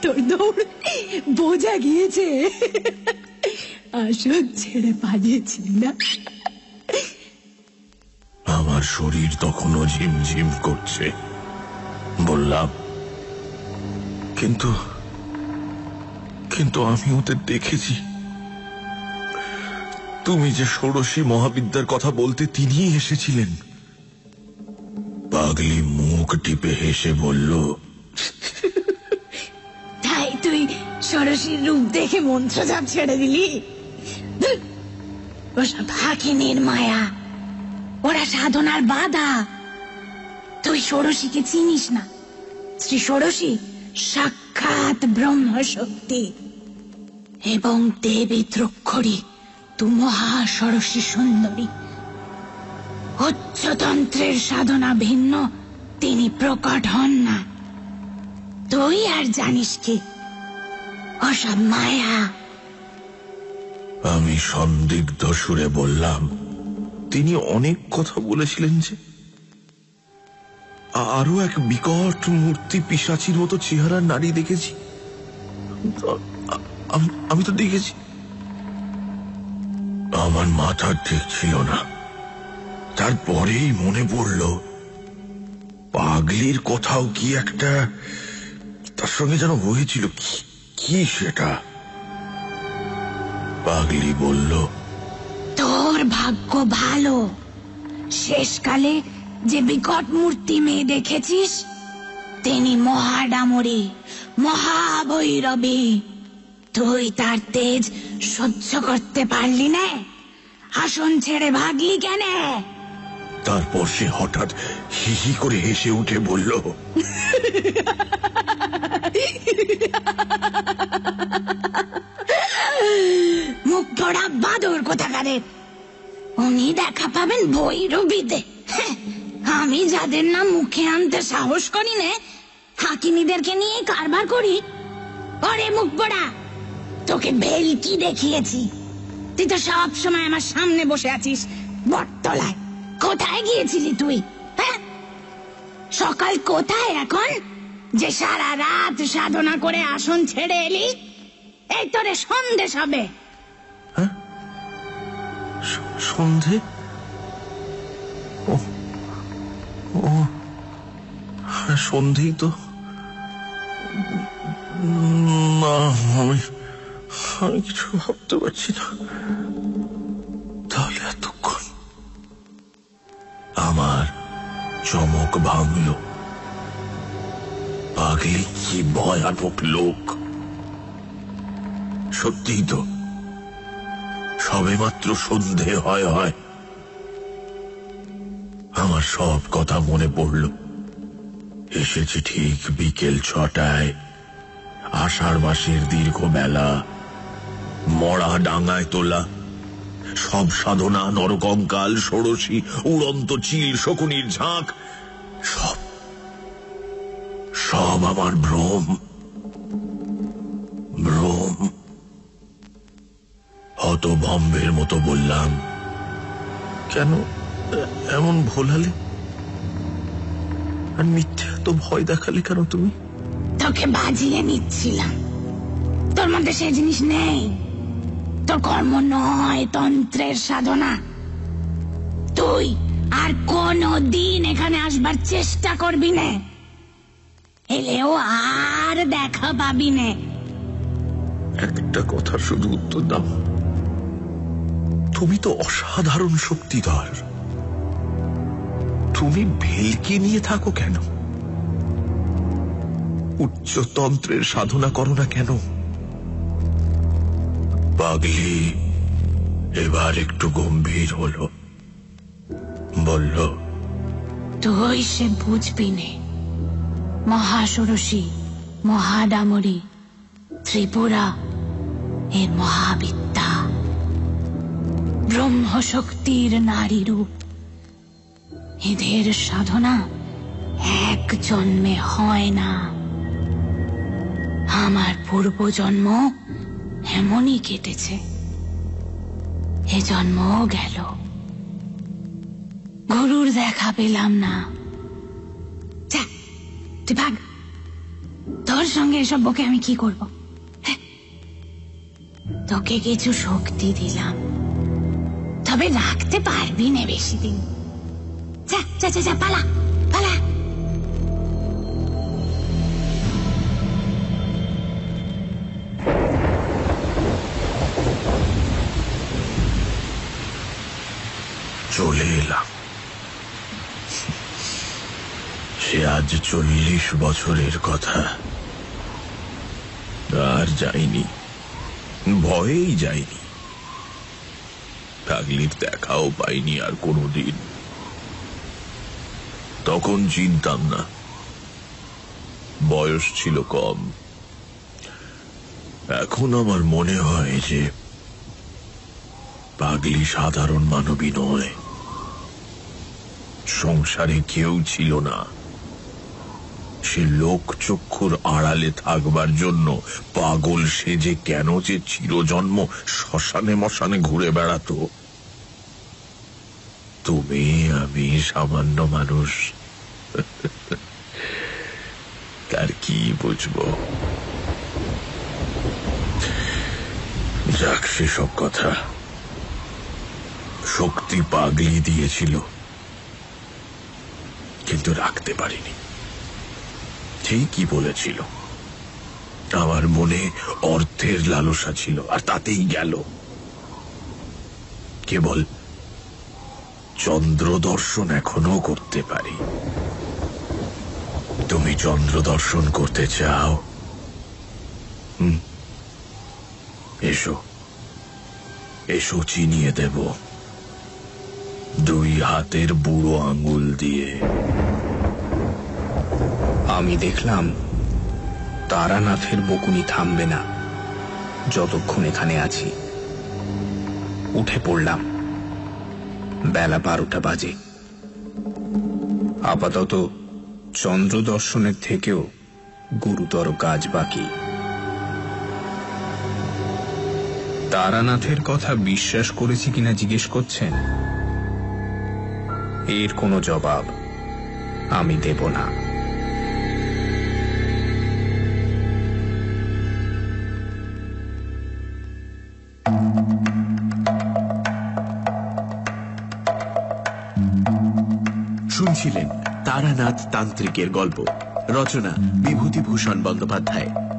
তোর দৌড় বোঝা গিয়েছে। আসল ছেড়ে পালিয়েছি না। আমার শরীর তখনও ঝিমঝিম করছে, বললাম কিন্তু কিন্তু আমি ওদের দেখেছি। তুমি যে ষোড়শী মহাবিদ্যার কথা বলতে তিনিই এসেছিলেন। পাগলি মুখ টিপে হেসে বলল, তাই তুই ষোড়শীর রূপ দেখে মন্ত্র জাপ ছেড়ে দিলি? ওসব হাকিমের মায়া, ওরা সাধনার বাধা। তুই ষোড়শীকে চিনিস না। শ্রী ষোড়শী সাক্ষাৎ ব্রহ্ম শক্তি এবং দেবী ত্রক্ষরী, মহা ষড়শী সুন্দরী। উচ্চতন্ত্রের সাধনা ভিন্ন, তিনি প্রকট হন না। তুই আর জানিস কি ওসব মায়া? আমি সন্দিগ্ধ সুরে বললাম, তিনি অনেক কথা বলেছিলেন যে। আরো এক বিকট মূর্তি পিশাচির মতো চেহারা নারী দেখেছি। আমি তো দেখেছি। আমার মাথা ঠিক ছিল না। তারপরেই মনে পড়ল, পাগলির কথাও কি একটা তার সঙ্গে যেন হয়েছিল। কি সেটা? পাগলি বলল, তোর ভাগ্য ভালো, শেষকালে যে বিকট মূর্তি মেয়ে দেখেছিস তিনি মহাডামরী, মহাভৈরবী। তুই তার তেজ সহ্য করতে পারলি না, আসন ছেড়ে ভাগলি কেন? তারপর সে হঠাৎ হি হি করে হেসে উঠে বলল, মুখ পোড়া বাদর কোথাকারে, উনি দেখা পাবেন ভৈরবীতে। আমি যাদের নাম মুখে আনতে সাহস করি না, হাকিমিদেরকে নিয়ে কারবার করি। ওরে মুখ পোড়া, তোকে ভেলকি দেখিয়েছি। তুই তো সব সময় আমার সামনে বসে আছিস বটতলায়। কোথায় গিয়েছিলি তুই? হ্যাঁ, সকাল কোথায় এখন যে সারা রাত সাধনা করে আসন ছেড়ে এলি? এই তোরে সন্ধে সবে। হ্যাঁ, সন্ধে? ও সন্ধেই তো না, আমি আমি কিছু ভাবতে পারছি না। তাহলে এতক্ষণ আমার চমক ভাঙল। পাগলি কি ভয়ানক লোক! সত্যিই তো সবে মাত্র সন্ধে হয় হয়। আমার সব কথা মনে পড়ল। এসেছি ঠিক বিকেল ছটায়, আষাঢ় মাসের দীর্ঘ বেলা, মরা ডাঙায় তোলা, সব সাধনা, নরকঙ্কাল, ষোড়শী, উড়ন্ত চিল, শকুনির ঝাঁক, সব সব আমার ভ্রম ভ্রম। হতভম্বের মতো বললাম, কেন এমন ভোলালে আর মিথ্যা তো ভয় দেখালে কেন তুমি? তোকে বাজিয়ে নিচ্ছিলাম। তোর মধ্যে সেই জিনিস নেই। তোর কর্ম নয় তন্ত্রের সাধনা। তুই আর কোনো দিন এখানে আসবার চেষ্টা করবি না, এলেও আর দেখা পাবি না। একটা কথা শুধু উত্তর দাও, তুমি তো অসাধারণ শক্তিধর, তুমি ভেলকি নিয়ে থাকো কেন? উচ্চতন্ত্রের সাধনা করো না কেন? পাগলি এবার একটু গম্ভীর হলো, বলল, তুই সে বুঝবি নে। মহাষড়শী, মহাডামরী, ত্রিপুরা এর মহাবিদ্যা, ব্রহ্মশক্তির নারী রূপ, এদের সাধনা এক জন্মে হয় না। আমার পূর্বজন্ম এমনই কেটেছে, এ জন্মও গেল। গুরুর দেখা পেলাম না, দীপক, তোর সঙ্গে এসব বকে আমি কি করব? তোকে কিছু শক্তি দিলাম, তবে রাখতে পারবি না বেশি দিন। যা যা যা পালা পালা। চলে এলাম, সে আজ চল্লিশ বছরের কথা। আর যাইনি, ভয়েই যাইনি। পাগলির দেখাও পাইনি আর কোনোদিন। তখন চিনতাম না, বয়স ছিল কম। এখন আমার মনে হয় যে পাগলি সাধারণ মানবী নয়। সংসারে কেউ ছিল না, সে লোকচক্ষুর আড়ালে থাকবার জন্য পাগল সে যে কেন যে চিরজন্ম শ্মশানে মশানে ঘুরে বেড়াতো। তুমি আমি সামান্য মানুষ, তার কি বুঝবো। যাক সেসব কথা। শক্তি পাগলি দিয়েছিল, কিন্তু রাখতে পারিনি। ঠিকই বলেছিল, আমার মনে অর্থের লালসা ছিল আর তাতেই গেল। কেবল চন্দ্র দর্শন এখনো করতে পারি। তুমি চন্দ্র দর্শন করতে চাও? হুম, এসো এসো, চিনিয়ে দেব। দুই হাতের বুড়ো আঙুল দিয়ে আমি দেখলাম তারানাথের বকুনি থামবে না যতক্ষণ এখানে আছি। উঠে পড়লাম। বেলা বারোটা বাজে। আপাতত চন্দ্র দর্শনের থেকেও গুরুতর কাজ বাকি। তারানাথের কথা বিশ্বাস করেছি কিনা জিজ্ঞেস করছেন? এর কোনো জবাব আমি দেব না। শুনছিলেন তারানাথ তান্ত্রিকের গল্প, রচনা বিভূতিভূষণ বন্দ্যোপাধ্যায়।